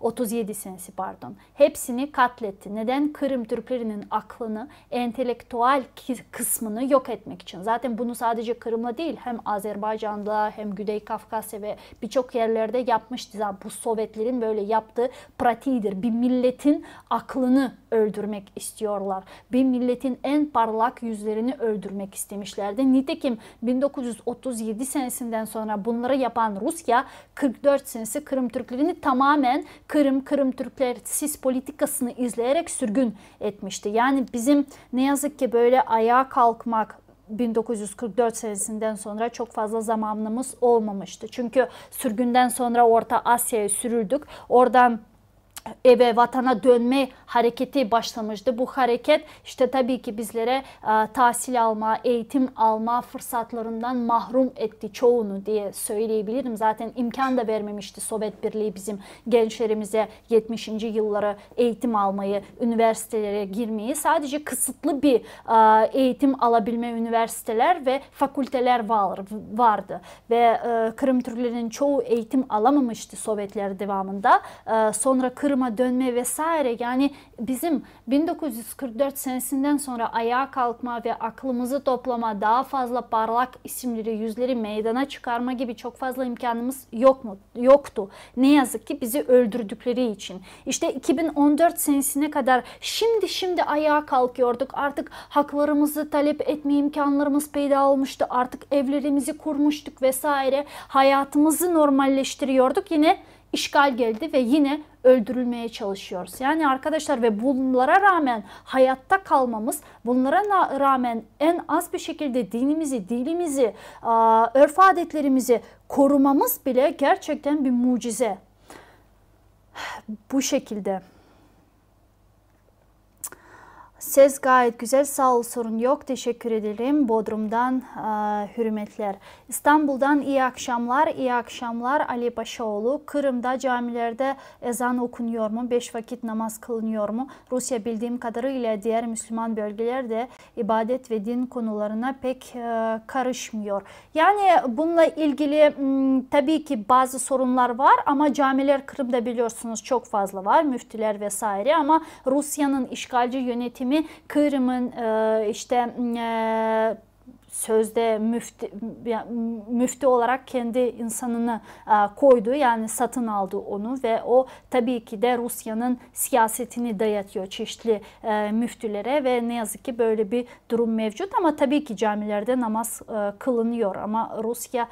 37 senesi pardon. Hepsini katletti. Neden? Kırım Türklerinin aklını, entelektüel kısmını yok etmek için. Zaten bunu sadece Kırım'la değil, hem Azerbaycan'da hem Güney Kafkasya ve birçok yerlerde yapmıştı. Yani bu Sovyetlerin böyle yaptığı pratiğidir. Bir milletin aklını öldürmek istiyorlar. Bir milletin en parlak yüzlerini öldürmek istemişlerdi. Nitekim 1937 senesinden sonra bunları yapan Rusya, 44 senesi Kırım Türklerini tamamen Kırım Türkler sis politikasını izleyerek sürgün etmişti. Yani bizim ne yazık ki böyle ayağa kalkmak 1944 senesinden sonra çok fazla zamanımız olmamıştı. Çünkü sürgünden sonra Orta Asya'ya sürüldük. Oradan eve, vatana dönme hareketi başlamıştı. Bu hareket işte tabii ki bizlere tahsil alma, eğitim alma fırsatlarından mahrum etti çoğunu diye söyleyebilirim. Zaten imkan da vermemişti Sovyet Birliği bizim gençlerimize 70. yıllara eğitim almayı, üniversitelere girmeyi. Sadece kısıtlı bir eğitim alabilme üniversiteler ve fakülteler vardı. Ve Kırım Türklerinin çoğu eğitim alamamıştı Sovyetler devamında. Sonra Kırım'a dönme vesaire, yani bizim 1944 senesinden sonra ayağa kalkma ve aklımızı toplama, daha fazla parlak isimleri, yüzleri meydana çıkarma gibi çok fazla imkanımız yoktu. Ne yazık ki bizi öldürdükleri için. İşte 2014 senesine kadar şimdi ayağa kalkıyorduk. Artık haklarımızı talep etme imkanlarımız peyda olmuştu. Artık evlerimizi kurmuştuk vesaire. Hayatımızı normalleştiriyorduk. Yine İşgal geldi ve yine öldürülmeye çalışıyoruz. Yani arkadaşlar, ve bunlara rağmen hayatta kalmamız, bunlara rağmen en az bir şekilde dinimizi, dilimizi, örf adetlerimizi korumamız bile gerçekten bir mucize. Bu şekilde. Ses gayet güzel, sağ ol, sorun yok, teşekkür ederim. Bodrum'dan hürmetler. İstanbul'dan iyi akşamlar, iyi akşamlar Ali Paşaoğlu. Kırım'da camilerde ezan okunuyor mu? 5 vakit namaz kılınıyor mu? Rusya bildiğim kadarıyla diğer Müslüman bölgelerde ibadet ve din konularına pek karışmıyor. Yani bununla ilgili tabii ki bazı sorunlar var ama camiler Kırım'da biliyorsunuz çok fazla var, müftüler vesaire, ama Rusya'nın işgalci yönetimi Kırım'ın işte sözde müftü olarak kendi insanını koydu, yani satın aldı onu ve o tabii ki de Rusya'nın siyasetini dayatıyor çeşitli müftülere ve ne yazık ki böyle bir durum mevcut. Ama tabii ki camilerde namaz kılınıyor, ama Rusya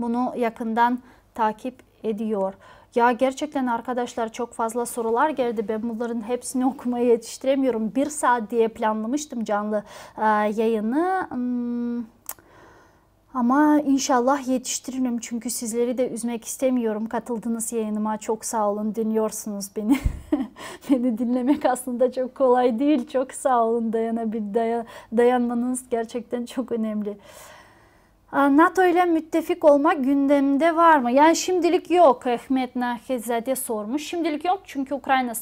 bunu yakından takip ediyor. Ya gerçekten arkadaşlar çok fazla sorular geldi. Ben bunların hepsini okumaya yetiştiremiyorum. 1 saat diye planlamıştım canlı yayını. Ama inşallah yetiştiririm. Çünkü sizleri de üzmek istemiyorum. Katıldığınız yayınıma çok sağ olun. Dinliyorsunuz beni. Beni dinlemek aslında çok kolay değil. Çok sağ olun. Dayanmanız gerçekten çok önemli. NATO ile müttefik olma gündemde var mı? Yani şimdilik yok. Ahmet Nakizade sormuş. Şimdilik yok çünkü Ukrayna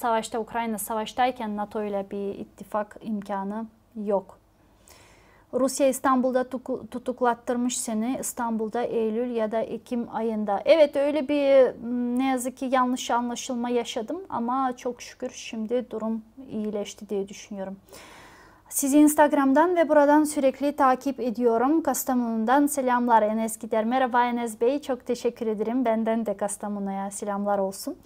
savaştayken NATO ile bir ittifak imkanı yok. Rusya İstanbul'da tutuklattırmış seni. İstanbul'da Eylül ya da Ekim ayında. Evet, öyle bir ne yazık ki yanlış anlaşılma yaşadım ama çok şükür şimdi durum iyileşti diye düşünüyorum. Sizi Instagram'dan ve buradan sürekli takip ediyorum. Kastamonu'dan selamlar Enes Gider. Merhaba Enes Bey, çok teşekkür ederim. Benden de Kastamonu'ya selamlar olsun.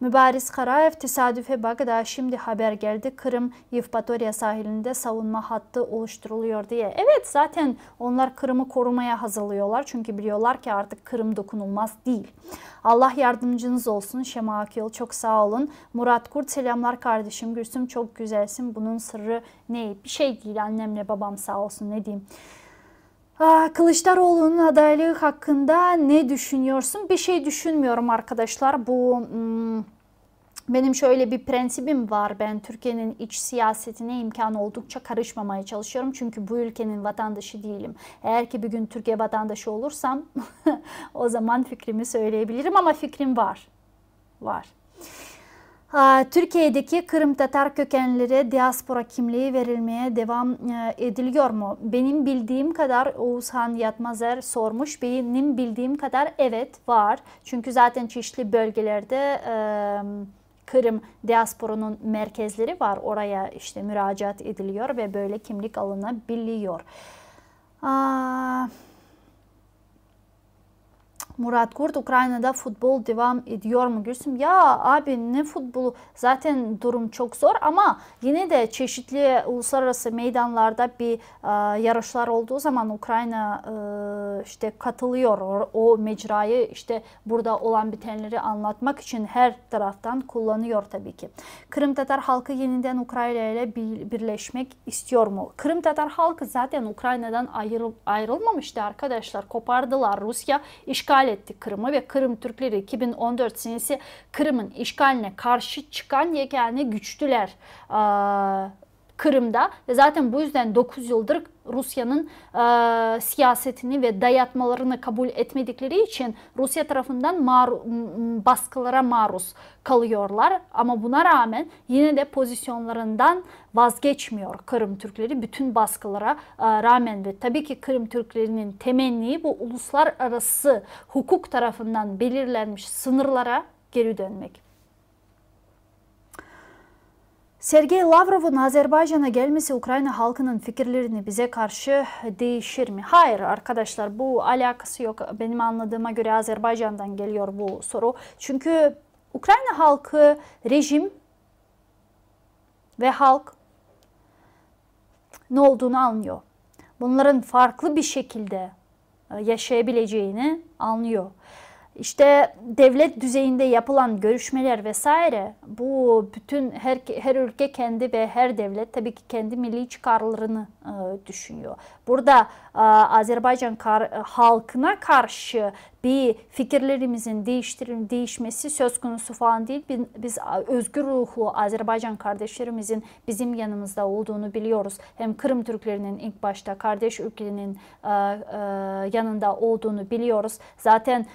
Mübariz Karayev, tesadüfe bak daha şimdi haber geldi. Kırım Yevpatorya sahilinde savunma hattı oluşturuluyor diye. Evet, zaten onlar Kırım'ı korumaya hazırlıyorlar. Çünkü biliyorlar ki artık Kırım dokunulmaz değil. Allah yardımcınız olsun Şema Akyol, çok sağ olun. Murat Kurt, selamlar kardeşim Gülsüm, çok güzelsin. Bunun sırrı ne? Bir şey değil, annemle babam sağ olsun, ne diyeyim. Kılıçdaroğlu'nun adaylığı hakkında ne düşünüyorsun? Bir şey düşünmüyorum arkadaşlar. Bu benim şöyle bir prensibim var. Ben Türkiye'nin iç siyasetine imkan oldukça karışmamaya çalışıyorum. Çünkü bu ülkenin vatandaşı değilim. Eğer ki bir gün Türkiye vatandaşı olursam o zaman fikrimi söyleyebilirim ama fikrim var. Var. Türkiye'deki Kırım Tatar kökenlilere diaspora kimliği verilmeye devam ediliyor mu? Benim bildiğim kadar, Oğuzhan Yatmazer sormuş, benim bildiğim kadar evet var. Çünkü zaten çeşitli bölgelerde Kırım diasporunun merkezleri var. Oraya işte müracaat ediliyor ve böyle kimlik alınabiliyor. Murat Kurt, Ukrayna'da futbol devam ediyor mu Gülsüm? Ya abi ne futbolu? Zaten durum çok zor ama yine de çeşitli uluslararası meydanlarda bir yarışlar olduğu zaman Ukrayna işte katılıyor. O mecrayı işte burada olan bitenleri anlatmak için her taraftan kullanıyor tabii ki. Kırım Tatar halkı yeniden Ukrayna ile birleşmek istiyor mu? Kırım Tatar halkı zaten Ukrayna'dan ayrılmamıştı arkadaşlar. Kopardılar. Rusya işgal etti Kırım'ı ve Kırım Türkleri 2014 senesi Kırım'ın işgaline karşı çıkan yegane güçtüler Kırım'da. Ve zaten bu yüzden 9 yıldır Rusya'nın siyasetini ve dayatmalarını kabul etmedikleri için Rusya tarafından baskılara maruz kalıyorlar. Ama buna rağmen yine de pozisyonlarından vazgeçmiyor Kırım Türkleri bütün baskılara rağmen. Ve tabii ki Kırım Türklerinin temenni bu uluslararası hukuk tarafından belirlenmiş sınırlara geri dönmek. Sergey Lavrov'un Azerbaycan'a gelmesi Ukrayna halkının fikirlerini bize karşı değişir mi? Hayır arkadaşlar, bu alakası yok. Benim anladığıma göre Azerbaycan'dan geliyor bu soru. Çünkü Ukrayna halkı, rejim ve halk ne olduğunu anlıyor. Bunların farklı bir şekilde yaşayabileceğini anlıyor. İşte devlet düzeyinde yapılan görüşmeler vesaire, bu bütün her ülke kendi ve her devlet tabii ki kendi milli çıkarlarını düşünüyor. Burada Azerbaycan halkına karşı bir fikirlerimizin değişmesi söz konusu falan değil. Biz özgür ruhlu Azerbaycan kardeşlerimizin bizim yanımızda olduğunu biliyoruz. Hem Kırım Türklerinin ilk başta kardeş ülkenin yanında olduğunu biliyoruz. Zaten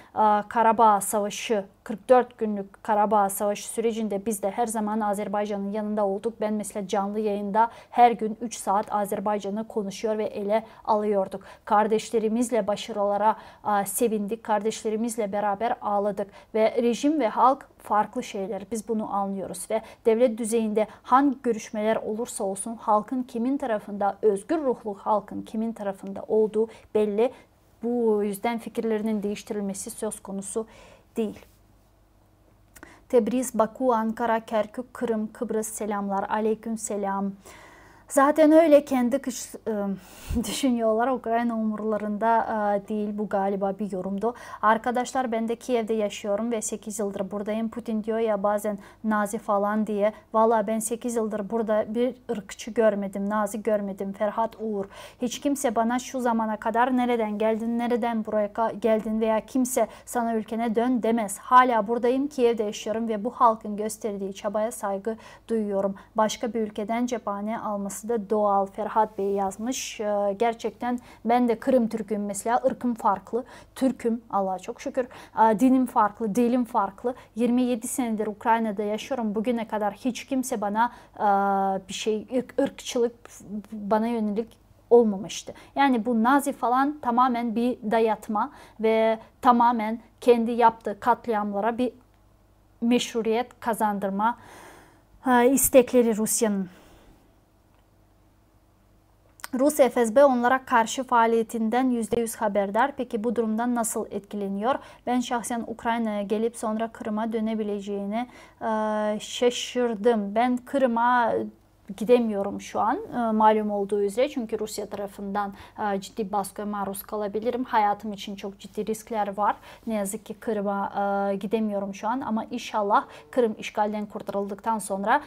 Karabağ Savaşı, 44 günlük Karabağ Savaşı sürecinde biz de her zaman Azerbaycan'ın yanında olduk. Ben mesela canlı yayında her gün 3 saat Azerbaycan'ı konuşuyor ve ele alıyorduk. Kardeşlerimizle başarılara sevindik. Kardeşlerimizle beraber ağladık ve rejim ve halk farklı şeyler. Biz bunu anlıyoruz ve devlet düzeyinde hangi görüşmeler olursa olsun halkın kimin tarafında, özgür ruhlu halkın kimin tarafında olduğu belli. Bu yüzden fikirlerinin değiştirilmesi söz konusu değil. Tebriz, Baku, Ankara, Kerkük, Kırım, Kıbrıs selamlar. Aleyküm selam. Zaten öyle kendi düşünüyorlar. Ukrayna umurlarında değil. Bu galiba bir yorumdu. Arkadaşlar ben de Kiev'de yaşıyorum ve 8 yıldır buradayım. Putin diyor ya bazen Nazi falan diye. Valla ben 8 yıldır burada bir ırkçı görmedim. Nazi görmedim. Ferhat Uğur. Hiç kimse bana şu zamana kadar nereden geldin, nereden buraya geldin veya kimse sana ülkene dön demez. Hala buradayım. Kiev'de yaşıyorum ve bu halkın gösterdiği çabaya saygı duyuyorum. Başka bir ülkeden cephane alması olması da doğal. Ferhat Bey yazmış. Gerçekten ben de Kırım Türk'üm mesela. Irkım farklı. Türk'üm Allah'a çok şükür. Dinim farklı, dilim farklı. 27 senedir Ukrayna'da yaşıyorum. Bugüne kadar hiç kimse bana bir şey, ırkçılık bana yönelik olmamıştı. Yani bu Nazi falan tamamen bir dayatma ve tamamen kendi yaptığı katliamlara bir meşruiyet kazandırma istekleri Rusya'nın. Rus FSB onlara karşı faaliyetinden %100 haberdar. Peki bu durumdan nasıl etkileniyor? Ben şahsen Ukrayna'ya gelip sonra Kırım'a dönebileceğini şaşırdım. Ben Kırım'a gidemiyorum şu an malum olduğu üzere, çünkü Rusya tarafından ciddi baskıya maruz kalabilirim. Hayatım için çok ciddi riskler var. Ne yazık ki Kırım'a gidemiyorum şu an, ama inşallah Kırım işgalden kurtarıldıktan sonra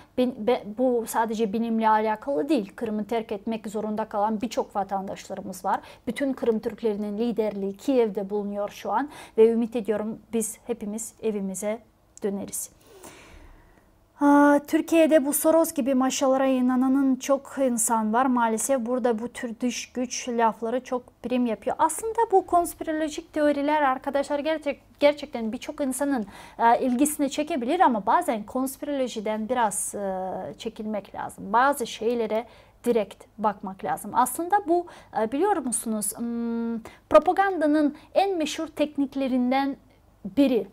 bu sadece benimle alakalı değil. Kırım'ı terk etmek zorunda kalan birçok vatandaşlarımız var. Bütün Kırım Türklerinin liderliği Kiev'de bulunuyor şu an ve ümit ediyorum biz hepimiz evimize döneriz. Türkiye'de bu Soros gibi maşalara inananın çok insan var. Maalesef burada bu tür dış güç lafları çok prim yapıyor. Aslında bu konspirolojik teoriler arkadaşlar gerçekten birçok insanın ilgisini çekebilir, ama bazen konspirolojiden biraz çekilmek lazım. Bazı şeylere direkt bakmak lazım. Aslında bu biliyor musunuz propagandanın en meşhur tekniklerinden biri.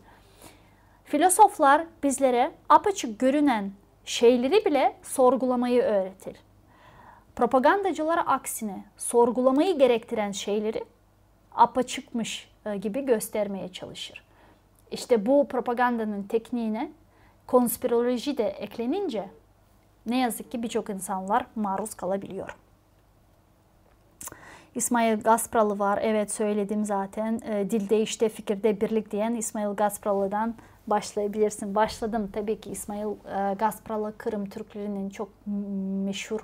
Filozoflar bizlere apaçık görünen şeyleri bile sorgulamayı öğretir. Propagandacılara aksine sorgulamayı gerektiren şeyleri apaçıkmış gibi göstermeye çalışır. İşte bu propagandanın tekniğine konspiroloji de eklenince ne yazık ki birçok insanlar maruz kalabiliyor. İsmail Gaspıralı var. Evet, söyledim zaten. Dilde işte fikirde birlik diyen İsmail Gaspıralı'dan başlayabilirsin. Başladım tabii ki. İsmail Gaspıralı Kırım Türklerinin çok meşhur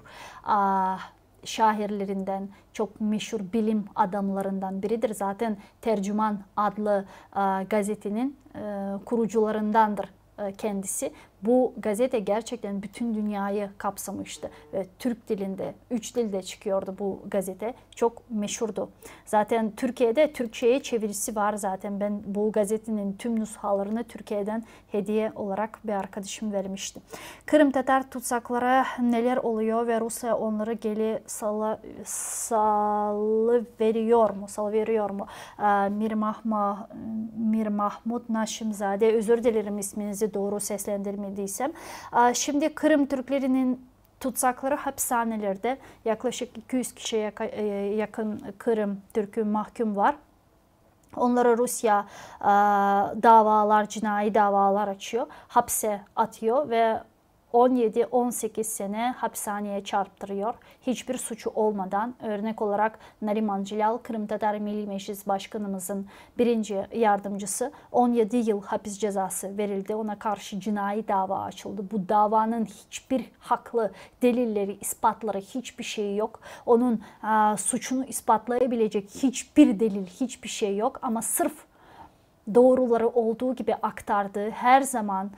şairlerinden, çok meşhur bilim adamlarından biridir. Zaten Tercüman adlı gazetenin kurucularındandır kendisi. Bu gazete gerçekten bütün dünyayı kapsamıştı. Türk dilinde, 3 dilde çıkıyordu bu gazete. Çok meşhurdu. Zaten Türkiye'de Türkçe'ye çevirisi var zaten. Ben bu gazetenin tüm nüshalarını Türkiye'den hediye olarak bir arkadaşım vermişti. Kırım Tatar tutsaklara neler oluyor ve Rusya onları geri salıveriyor mu? Mir Mahmut Naşimzade, özür dilerim isminizi doğru seslendirmeyi. Şimdi Kırım Türklerinin tutsakları hapishanelerde, yaklaşık 200 kişiye yakın Kırım Türk'ü mahkum var. Onlara Rusya davalar, cinayi davalar açıyor, hapse atıyor ve 17-18 sene hapishaneye çarptırıyor. Hiçbir suçu olmadan. Örnek olarak Nariman Celal, Kırım Tatar Milli Meclis Başkanımızın birinci yardımcısı, 17 yıl hapis cezası verildi. Ona karşı cinayi dava açıldı. Bu davanın hiçbir haklı delilleri, ispatları, hiçbir şeyi yok. Onun suçunu ispatlayabilecek hiçbir delil, hiçbir şey yok. Ama sırf doğruları olduğu gibi aktardığı, her zaman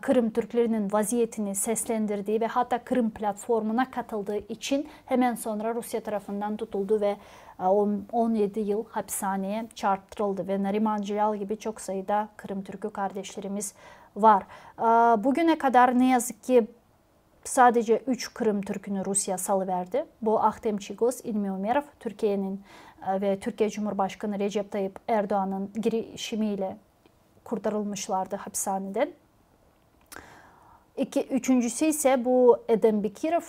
Kırım Türklerinin vaziyetini seslendirdiği ve hatta Kırım platformuna katıldığı için hemen sonra Rusya tarafından tutuldu ve 17 yıl hapishaneye çarptırıldı. Ve Nariman Celal gibi çok sayıda Kırım Türk'ü kardeşlerimiz var. Bugüne kadar ne yazık ki sadece 3 Kırım Türk'ünü Rusya salıverdi. Bu Ahtem Çigoz, İlmi Ömerov, Türkiye'nin ve Türkiye Cumhurbaşkanı Recep Tayyip Erdoğan'ın girişimiyle kurtarılmışlardı hapishaneden. Üçüncüsü ise bu Edem Bikirov,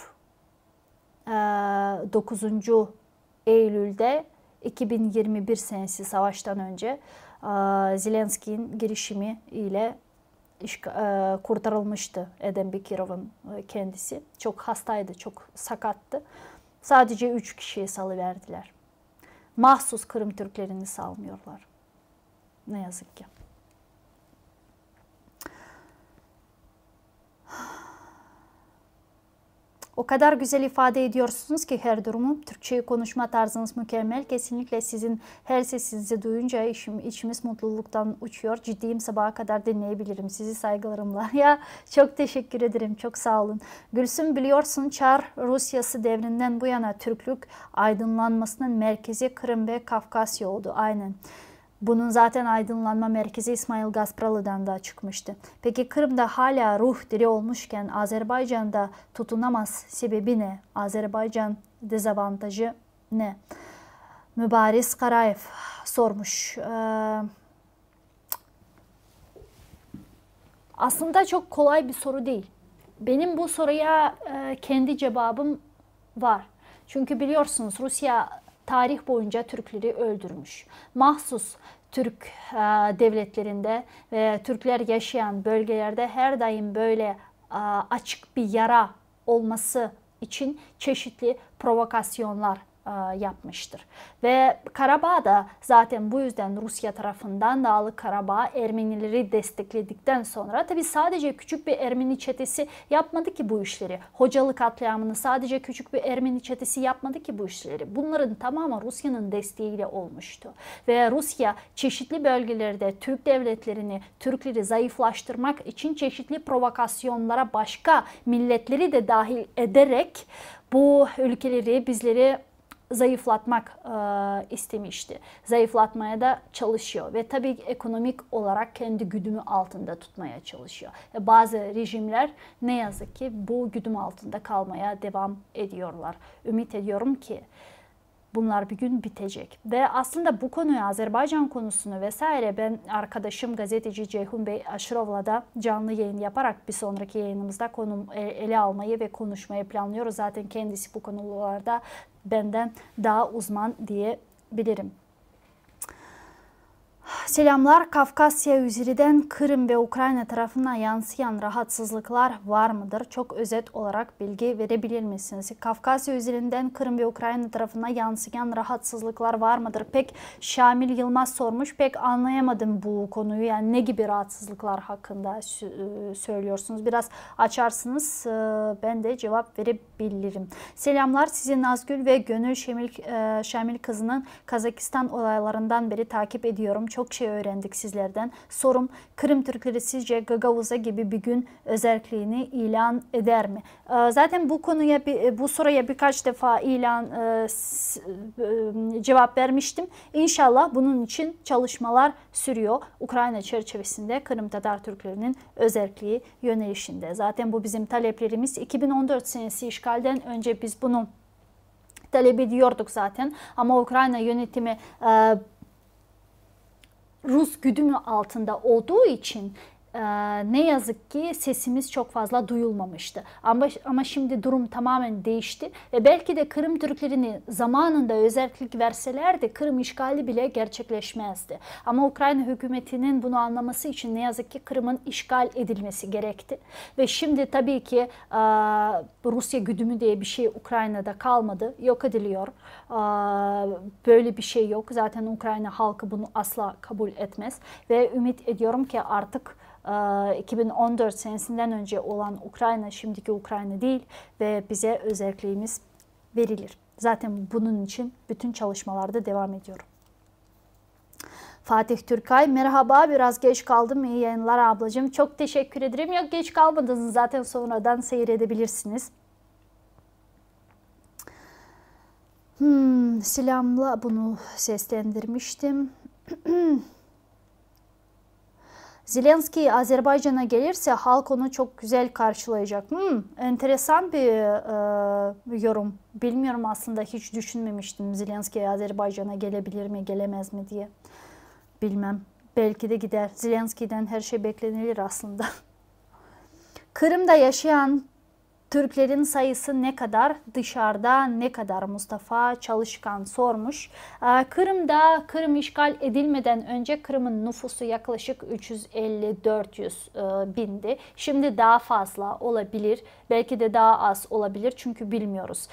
9. Eylül'de 2021 senesi savaştan önce Zelenski'nin girişimi ile kurtarılmıştı Edem Bikirov'un kendisi. Çok hastaydı, çok sakattı. Sadece 3 kişiye salıverdiler. Mahsus Kırım Türklerini salmıyorlar. Ne yazık ki. O kadar güzel ifade ediyorsunuz ki her durumu. Türkçe'yi konuşma tarzınız mükemmel. Kesinlikle sizin her sesinizi duyunca içimiz mutluluktan uçuyor. Ciddiyim, sabaha kadar dinleyebilirim sizi saygılarımla. Ya çok teşekkür ederim. Çok sağ olun. Gülsüm, biliyorsun Çar Rusyası devrinden bu yana Türklük aydınlanmasının merkezi Kırım ve Kafkasya oldu. Aynen. Bunun zaten aydınlanma merkezi İsmail Gaspıralı'dan da çıkmıştı. Peki Kırım'da hala ruh diri olmuşken Azerbaycan'da tutunamaz sebebi ne? Azerbaycan dezavantajı ne? Mübariz Karayev sormuş. Aslında çok kolay bir soru değil. Benim bu soruya kendi cevabım var. Çünkü biliyorsunuz Rusya tarih boyunca Türkleri öldürmüş. Mahsus Türk devletlerinde ve Türkler yaşayan bölgelerde her daim böyle açık bir yara olması için çeşitli provokasyonlar yapmıştır. Ve Karabağ'da zaten bu yüzden Rusya tarafından Dağlık Karabağ Ermenileri destekledikten sonra, tabi sadece küçük bir Ermeni çetesi yapmadı ki bu işleri. Hocalı katliamını sadece küçük bir Ermeni çetesi yapmadı ki bu işleri. Bunların tamamı Rusya'nın desteğiyle olmuştu. Ve Rusya çeşitli bölgelerde Türk devletlerini, Türkleri zayıflaştırmak için çeşitli provokasyonlara başka milletleri de dahil ederek bu ülkeleri, bizleri zayıflatmak istemişti. Zayıflatmaya da çalışıyor ve tabii ekonomik olarak kendi güdümü altında tutmaya çalışıyor. Bazı rejimler ne yazık ki bu güdüm altında kalmaya devam ediyorlar. Ümit ediyorum ki bunlar bir gün bitecek. Ve aslında bu konuyu, Azerbaycan konusunu vesaire, ben arkadaşım gazeteci Ceyhun Bey Aşırov'la da canlı yayın yaparak bir sonraki yayınımızda konu ele almayı ve konuşmayı planlıyoruz. Zaten kendisi bu konularda benden daha uzman diyebilirim. Selamlar. Kafkasya üzerinden Kırım ve Ukrayna tarafına yansıyan rahatsızlıklar var mıdır? Çok özet olarak bilgi verebilir misiniz? Kafkasya üzerinden Kırım ve Ukrayna tarafına yansıyan rahatsızlıklar var mıdır? Pek Şamil Yılmaz sormuş. Pek anlayamadım bu konuyu. Yani ne gibi rahatsızlıklar hakkında söylüyorsunuz? Biraz açarsınız, ben de cevap verebilirim. Selamlar. Sizi Nazgül ve Gönül Şamil kızının Kazakistan olaylarından beri takip ediyorum. Çok şey öğrendik sizlerden. Sorum, Kırım Türkleri sizce Gagavuz'a gibi bir gün özelliğini ilan eder mi? Zaten bu konuya, bu soruya birkaç defa cevap vermiştim. İnşallah bunun için çalışmalar sürüyor. Ukrayna çerçevesinde Kırım Tatar Türklerinin özelliği yönelişinde. Zaten bu bizim taleplerimiz. 2014 senesi işgalden önce biz bunu talep ediyorduk zaten. Ama Ukrayna yönetimi Rus güdümü altında olduğu için ne yazık ki sesimiz çok fazla duyulmamıştı. Ama şimdi durum tamamen değişti ve belki de Kırım Türklerini zamanında özellik verselerdi Kırım işgali bile gerçekleşmezdi. Ama Ukrayna hükümetinin bunu anlaması için ne yazık ki Kırım'ın işgal edilmesi gerekti. Ve şimdi tabii ki Rusya güdümü diye bir şey Ukrayna'da kalmadı. Yok ediliyor. Böyle bir şey yok. Zaten Ukrayna halkı bunu asla kabul etmez. Ve ümit ediyorum ki artık 2014 senesinden önce olan Ukrayna şimdiki Ukrayna değil ve bize özelliğimiz verilir. Zaten bunun için bütün çalışmalarda devam ediyorum. Fatih Türkay, merhaba, biraz geç kaldım, iyi yayınlar ablacığım. Çok teşekkür ederim. Yok, geç kalmadınız, zaten sonradan seyredebilirsiniz. Selamla bunu seslendirmiştim. Zelenski Azerbaycan'a gelirse halk onu çok güzel karşılayacak. Enteresan bir yorum. Bilmiyorum aslında, hiç düşünmemiştim Zelenski Azerbaycan'a gelebilir mi, gelemez mi diye. Bilmem. Belki de gider. Zelenski'den her şey beklenilir aslında. Kırım'da yaşayan Türklerin sayısı ne kadar, dışarıda ne kadar? Mustafa Çalışkan sormuş. Kırım'da, Kırım işgal edilmeden önce Kırım'ın nüfusu yaklaşık 350-400 bindi. Şimdi daha fazla olabilir. Belki de daha az olabilir, çünkü bilmiyoruz.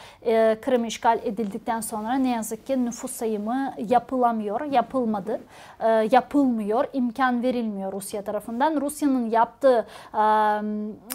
Kırım işgal edildikten sonra ne yazık ki nüfus sayımı yapılmıyor, imkan verilmiyor Rusya tarafından. Rusya'nın yaptığı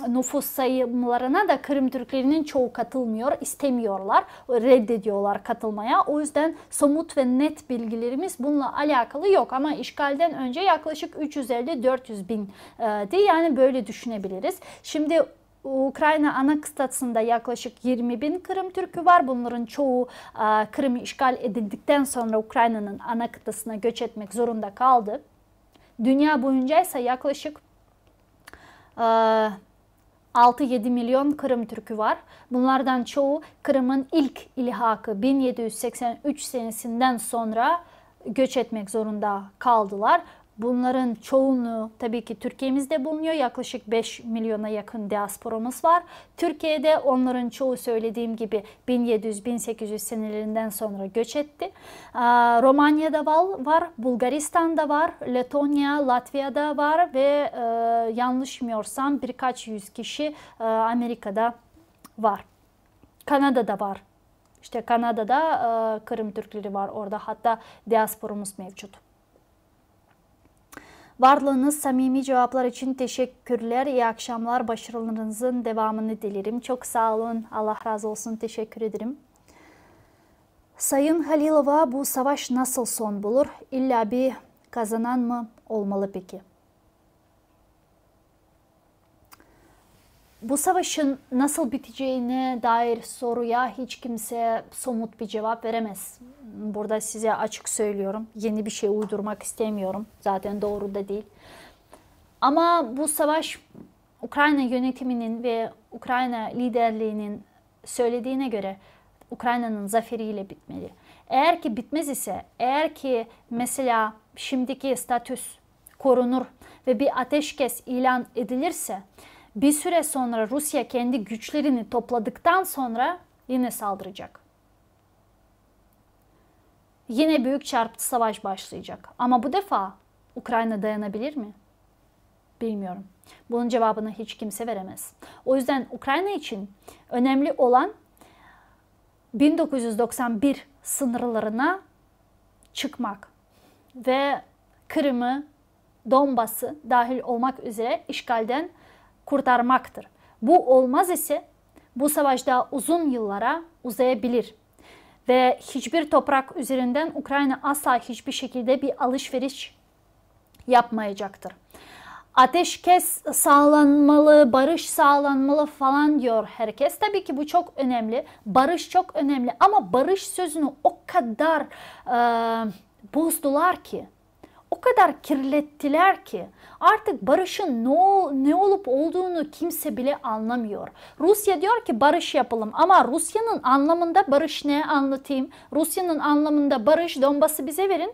nüfus sayımlarına da Kırım Kırım Türklerinin çoğu katılmıyor, istemiyorlar, reddediyorlar katılmaya. O yüzden somut ve net bilgilerimiz bununla alakalı yok. Ama işgalden önce yaklaşık 350-400 bindi. Yani böyle düşünebiliriz. Şimdi Ukrayna ana kıtasında yaklaşık 20 bin Kırım Türk'ü var. Bunların çoğu Kırım'ı işgal edildikten sonra Ukrayna'nın ana kıtasına göç etmek zorunda kaldı. Dünya boyunca ise yaklaşık 6-7 milyon Kırım Türk'ü var. Bunlardan çoğu Kırım'ın ilk ilhakı 1783 senesinden sonra göç etmek zorunda kaldılar. Bunların çoğunluğu tabii ki Türkiye'mizde bulunuyor. Yaklaşık 5 milyona yakın diasporamız var. Türkiye'de onların çoğu söylediğim gibi 1700-1800 senelerinden sonra göç etti. Romanya'da var, Bulgaristan'da var, Letonya, Latviya'da var ve yanlışmıyorsam birkaç yüz kişi Amerika'da var. Kanada'da var. İşte Kanada'da Kırım Türkleri var orada. Hatta diasporumuz mevcut. Varlığınız, samimi cevaplar için teşekkürler. İyi akşamlar. Başarılarınızın devamını dilerim. Çok sağ olun. Allah razı olsun. Teşekkür ederim. Sayın Halilova, bu savaş nasıl son bulur? İlla bir kazanan mı olmalı peki? Bu savaşın nasıl biteceğine dair soruya hiç kimse somut bir cevap veremez. Burada size açık söylüyorum. Yeni bir şey uydurmak istemiyorum. Zaten doğru da değil. Ama bu savaş Ukrayna yönetiminin ve Ukrayna liderliğinin söylediğine göre Ukrayna'nın zaferiyle bitmeli. Eğer ki bitmez ise, eğer ki mesela şimdiki statüs korunur ve bir ateşkes ilan edilirse, bir süre sonra Rusya kendi güçlerini topladıktan sonra yine saldıracak. Yine büyük çarpıcı savaş başlayacak. Ama bu defa Ukrayna dayanabilir mi? Bilmiyorum. Bunun cevabını hiç kimse veremez. O yüzden Ukrayna için önemli olan 1991 sınırlarına çıkmak ve Kırım'ı, Donbas'ı dahil olmak üzere işgalden kurtarmaktır. Bu olmaz ise bu savaş daha uzun yıllara uzayabilir. Ve hiçbir toprak üzerinden Ukrayna asla hiçbir şekilde bir alışveriş yapmayacaktır. Ateşkes sağlanmalı, barış sağlanmalı falan diyor herkes. Tabii ki bu çok önemli. Barış çok önemli ama barış sözünü o kadar bozdular ki, o kadar kirlettiler ki artık barışın ne olup olduğunu kimse bile anlamıyor. Rusya diyor ki barış yapalım ama Rusya'nın anlamında barış ne anlatayım? Rusya'nın anlamında barış Donbas'ı bize verin,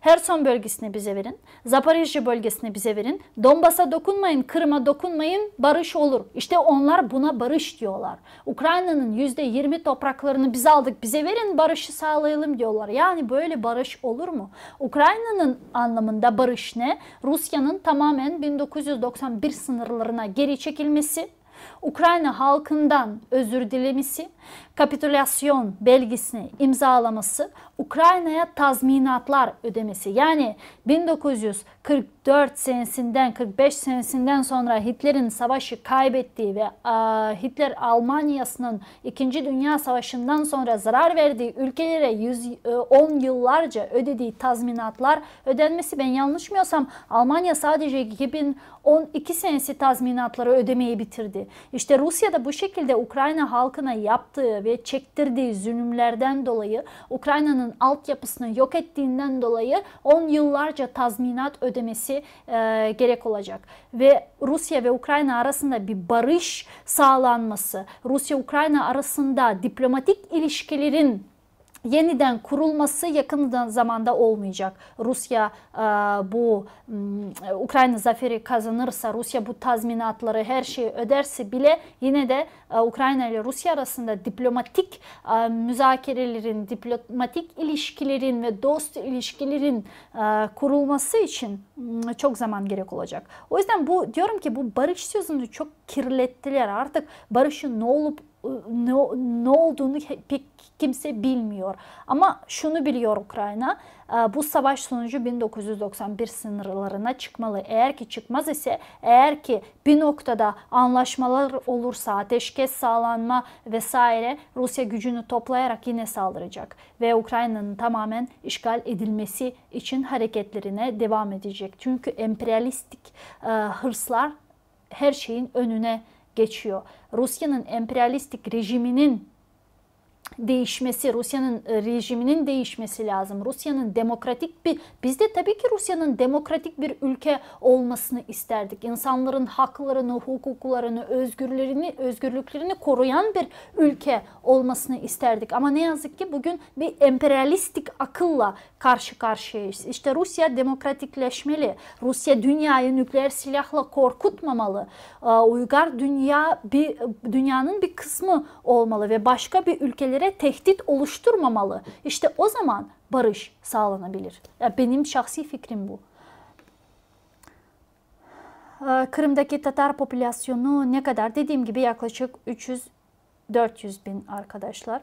Herson bölgesini bize verin, Zaporijye bölgesini bize verin, Donbas'a dokunmayın, Kırım'a dokunmayın, barış olur. İşte onlar buna barış diyorlar. Ukrayna'nın %20 topraklarını biz aldık, bize verin barışı sağlayalım diyorlar. Yani böyle barış olur mu? Ukrayna'nın anlamında barış ne? Rusya'nın tamamen 1991 sınırlarına geri çekilmesi, Ukrayna halkından özür dilemesi, kapitülasyon belgesini imzalaması, Ukrayna'ya tazminatlar ödemesi. Yani 1944 senesinden 45 senesinden sonra Hitler'in savaşı kaybettiği ve Hitler Almanya'sının 2. Dünya Savaşı'ndan sonra zarar verdiği ülkelere 10 yıllarca ödediği tazminatlar ödenmesi. Ben yanlış bilmiyorsam Almanya sadece 2012 senesi tazminatları ödemeyi bitirdi. İşte Rusya'da bu şekilde Ukrayna halkına yaptığı ve çektirdiği zulümlerden dolayı, Ukrayna'nın altyapısını yok ettiğinden dolayı 10 yıllarca tazminat ödemesi gerek olacak. Ve Rusya ve Ukrayna arasında bir barış sağlanması, Rusya-Ukrayna arasında diplomatik ilişkilerin yeniden kurulması yakın zamanda olmayacak. Rusya bu Ukrayna zaferi kazanırsa, Rusya bu tazminatları her şeyi öderse bile yine de Ukrayna ile Rusya arasında diplomatik müzakerelerin, diplomatik ilişkilerin ve dost ilişkilerin kurulması için çok zaman gerek olacak. O yüzden bu diyorum ki bu barış sözünü çok kirlettiler. Artık barışın ne olup ne olduğunu pek kimse bilmiyor. Ama şunu biliyor Ukrayna, bu savaş sonucu 1991 sınırlarına çıkmalı. Eğer ki çıkmaz ise, eğer ki bir noktada anlaşmalar olursa, ateşkes sağlanma vesaire, Rusya gücünü toplayarak yine saldıracak. Ve Ukrayna'nın tamamen işgal edilmesi için hareketlerine devam edecek. Çünkü emperyalistik hırslar her şeyin önüne geçiyor. Rusya'nın emperyalistik rejiminin değişmesi, Rusya'nın rejiminin değişmesi lazım. Rusya'nın demokratik bir, biz de tabii ki Rusya'nın demokratik bir ülke olmasını isterdik. İnsanların haklarını, hukuklarını, özgürlüklerini koruyan bir ülke olmasını isterdik. Ama ne yazık ki bugün bir emperyalistik akılla karşı karşıyayız. İşte Rusya demokratikleşmeli. Rusya dünyayı nükleer silahla korkutmamalı. Uygar dünya dünyanın bir kısmı olmalı ve başka bir ülkelere tehdit oluşturmamalı. İşte o zaman barış sağlanabilir. Ya benim şahsi fikrim bu. Kırım'daki Tatar popülasyonu ne kadar? Dediğim gibi yaklaşık 300-400 bin arkadaşlar.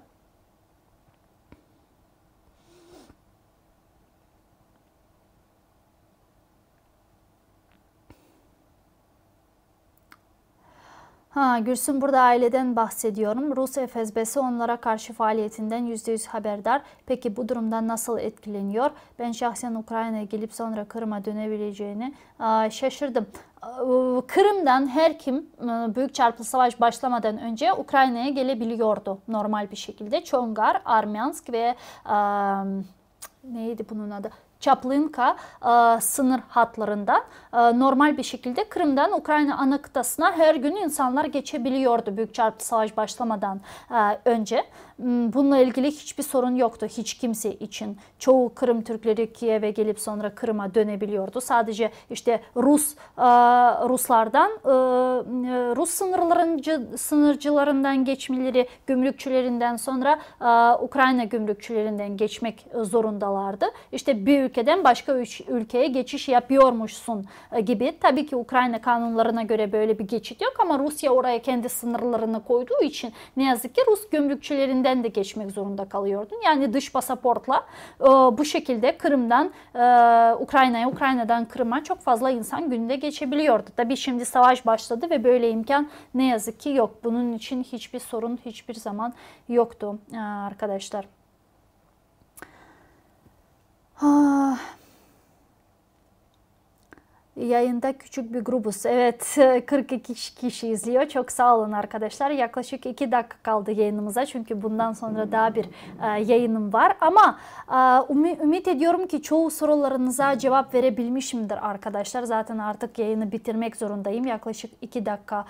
Gülsüm burada aileden bahsediyorum. Rus FSB'si onlara karşı faaliyetinden %100 haberdar. Peki bu durumdan nasıl etkileniyor? Ben şahsen Ukrayna'ya gelip sonra Kırım'a dönebileceğini şaşırdım. Kırım'dan her kim büyük çaplı savaş başlamadan önce Ukrayna'ya gelebiliyordu normal bir şekilde. Çongar, Armyansk ve neydi bunun adı? Çaplinka sınır hatlarından normal bir şekilde Kırım'dan Ukrayna ana kıtasına her gün insanlar geçebiliyordu büyükçaplı savaş başlamadan önce. Bununla ilgili hiçbir sorun yoktu hiç kimse için. Çoğu Kırım Türkleri Kiev'e gelip sonra Kırım'a dönebiliyordu. Sadece işte Ruslardan, Rus sınırcılarından geçmeleri, gümrükçülerinden sonra Ukrayna gümrükçülerinden geçmek zorundalardı. İşte bir ülkeden başka ülkeye geçiş yapıyormuşsun gibi. Tabii ki Ukrayna kanunlarına göre böyle bir geçit yok ama Rusya oraya kendi sınırlarını koyduğu için ne yazık ki Rus gümrükçülerinden de geçmek zorunda kalıyordun. Yani dış pasaportla bu şekilde Kırım'dan Ukrayna'ya, Ukrayna'dan Kırım'a çok fazla insan günde geçebiliyordu. Tabii şimdi savaş başladı ve böyle imkan ne yazık ki yok. Bunun için hiçbir sorun hiçbir zaman yoktu arkadaşlar. Yayında küçük bir grubuz. Evet, 42 kişi izliyor. Çok sağ olun arkadaşlar. Yaklaşık 2 dakika kaldı yayınımıza. Çünkü bundan sonra daha bir yayınım var. Ama ümit ediyorum ki çoğu sorularınıza cevap verebilmişimdir arkadaşlar. Zaten artık yayını bitirmek zorundayım. Yaklaşık 2 dakika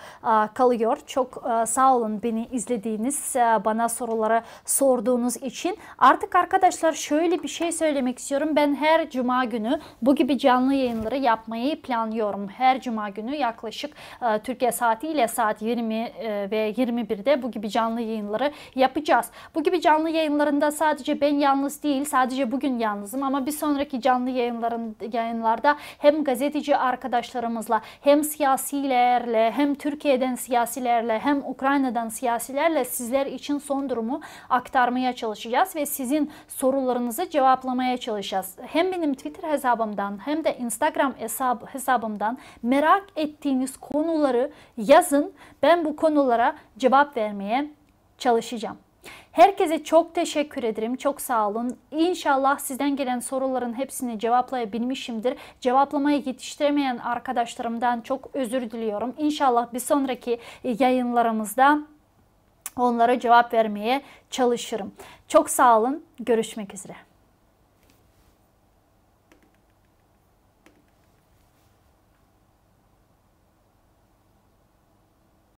kalıyor. Çok sağ olun beni izlediğiniz, bana soruları sorduğunuz için. Artık arkadaşlar şöyle bir şey söylemek istiyorum. Ben her cuma günü bu gibi canlı yayınları yapmayı planlıyorum. Her cuma günü yaklaşık Türkiye saatiyle saat 20 ve 21'de bu gibi canlı yayınları yapacağız. Bu gibi canlı yayınlarında sadece ben yalnız değil, sadece bugün yalnızım ama bir sonraki canlı yayınlarda hem gazeteci arkadaşlarımızla, hem siyasilerle, hem Türkiye'den siyasilerle, hem Ukrayna'dan siyasilerle sizler için son durumu aktarmaya çalışacağız ve sizin sorularınızı cevaplamaya çalışacağız. Hem benim Twitter hesabımdan hem de Instagram hesabımdan merak ettiğiniz konuları yazın. Ben bu konulara cevap vermeye çalışacağım. Herkese çok teşekkür ederim. Çok sağ olun. İnşallah sizden gelen soruların hepsini cevaplayabilmişimdir. Cevaplamaya yetiştiremeyen arkadaşlarımdan çok özür diliyorum. İnşallah bir sonraki yayınlarımızda onlara cevap vermeye çalışırım. Çok sağ olun. Görüşmek üzere.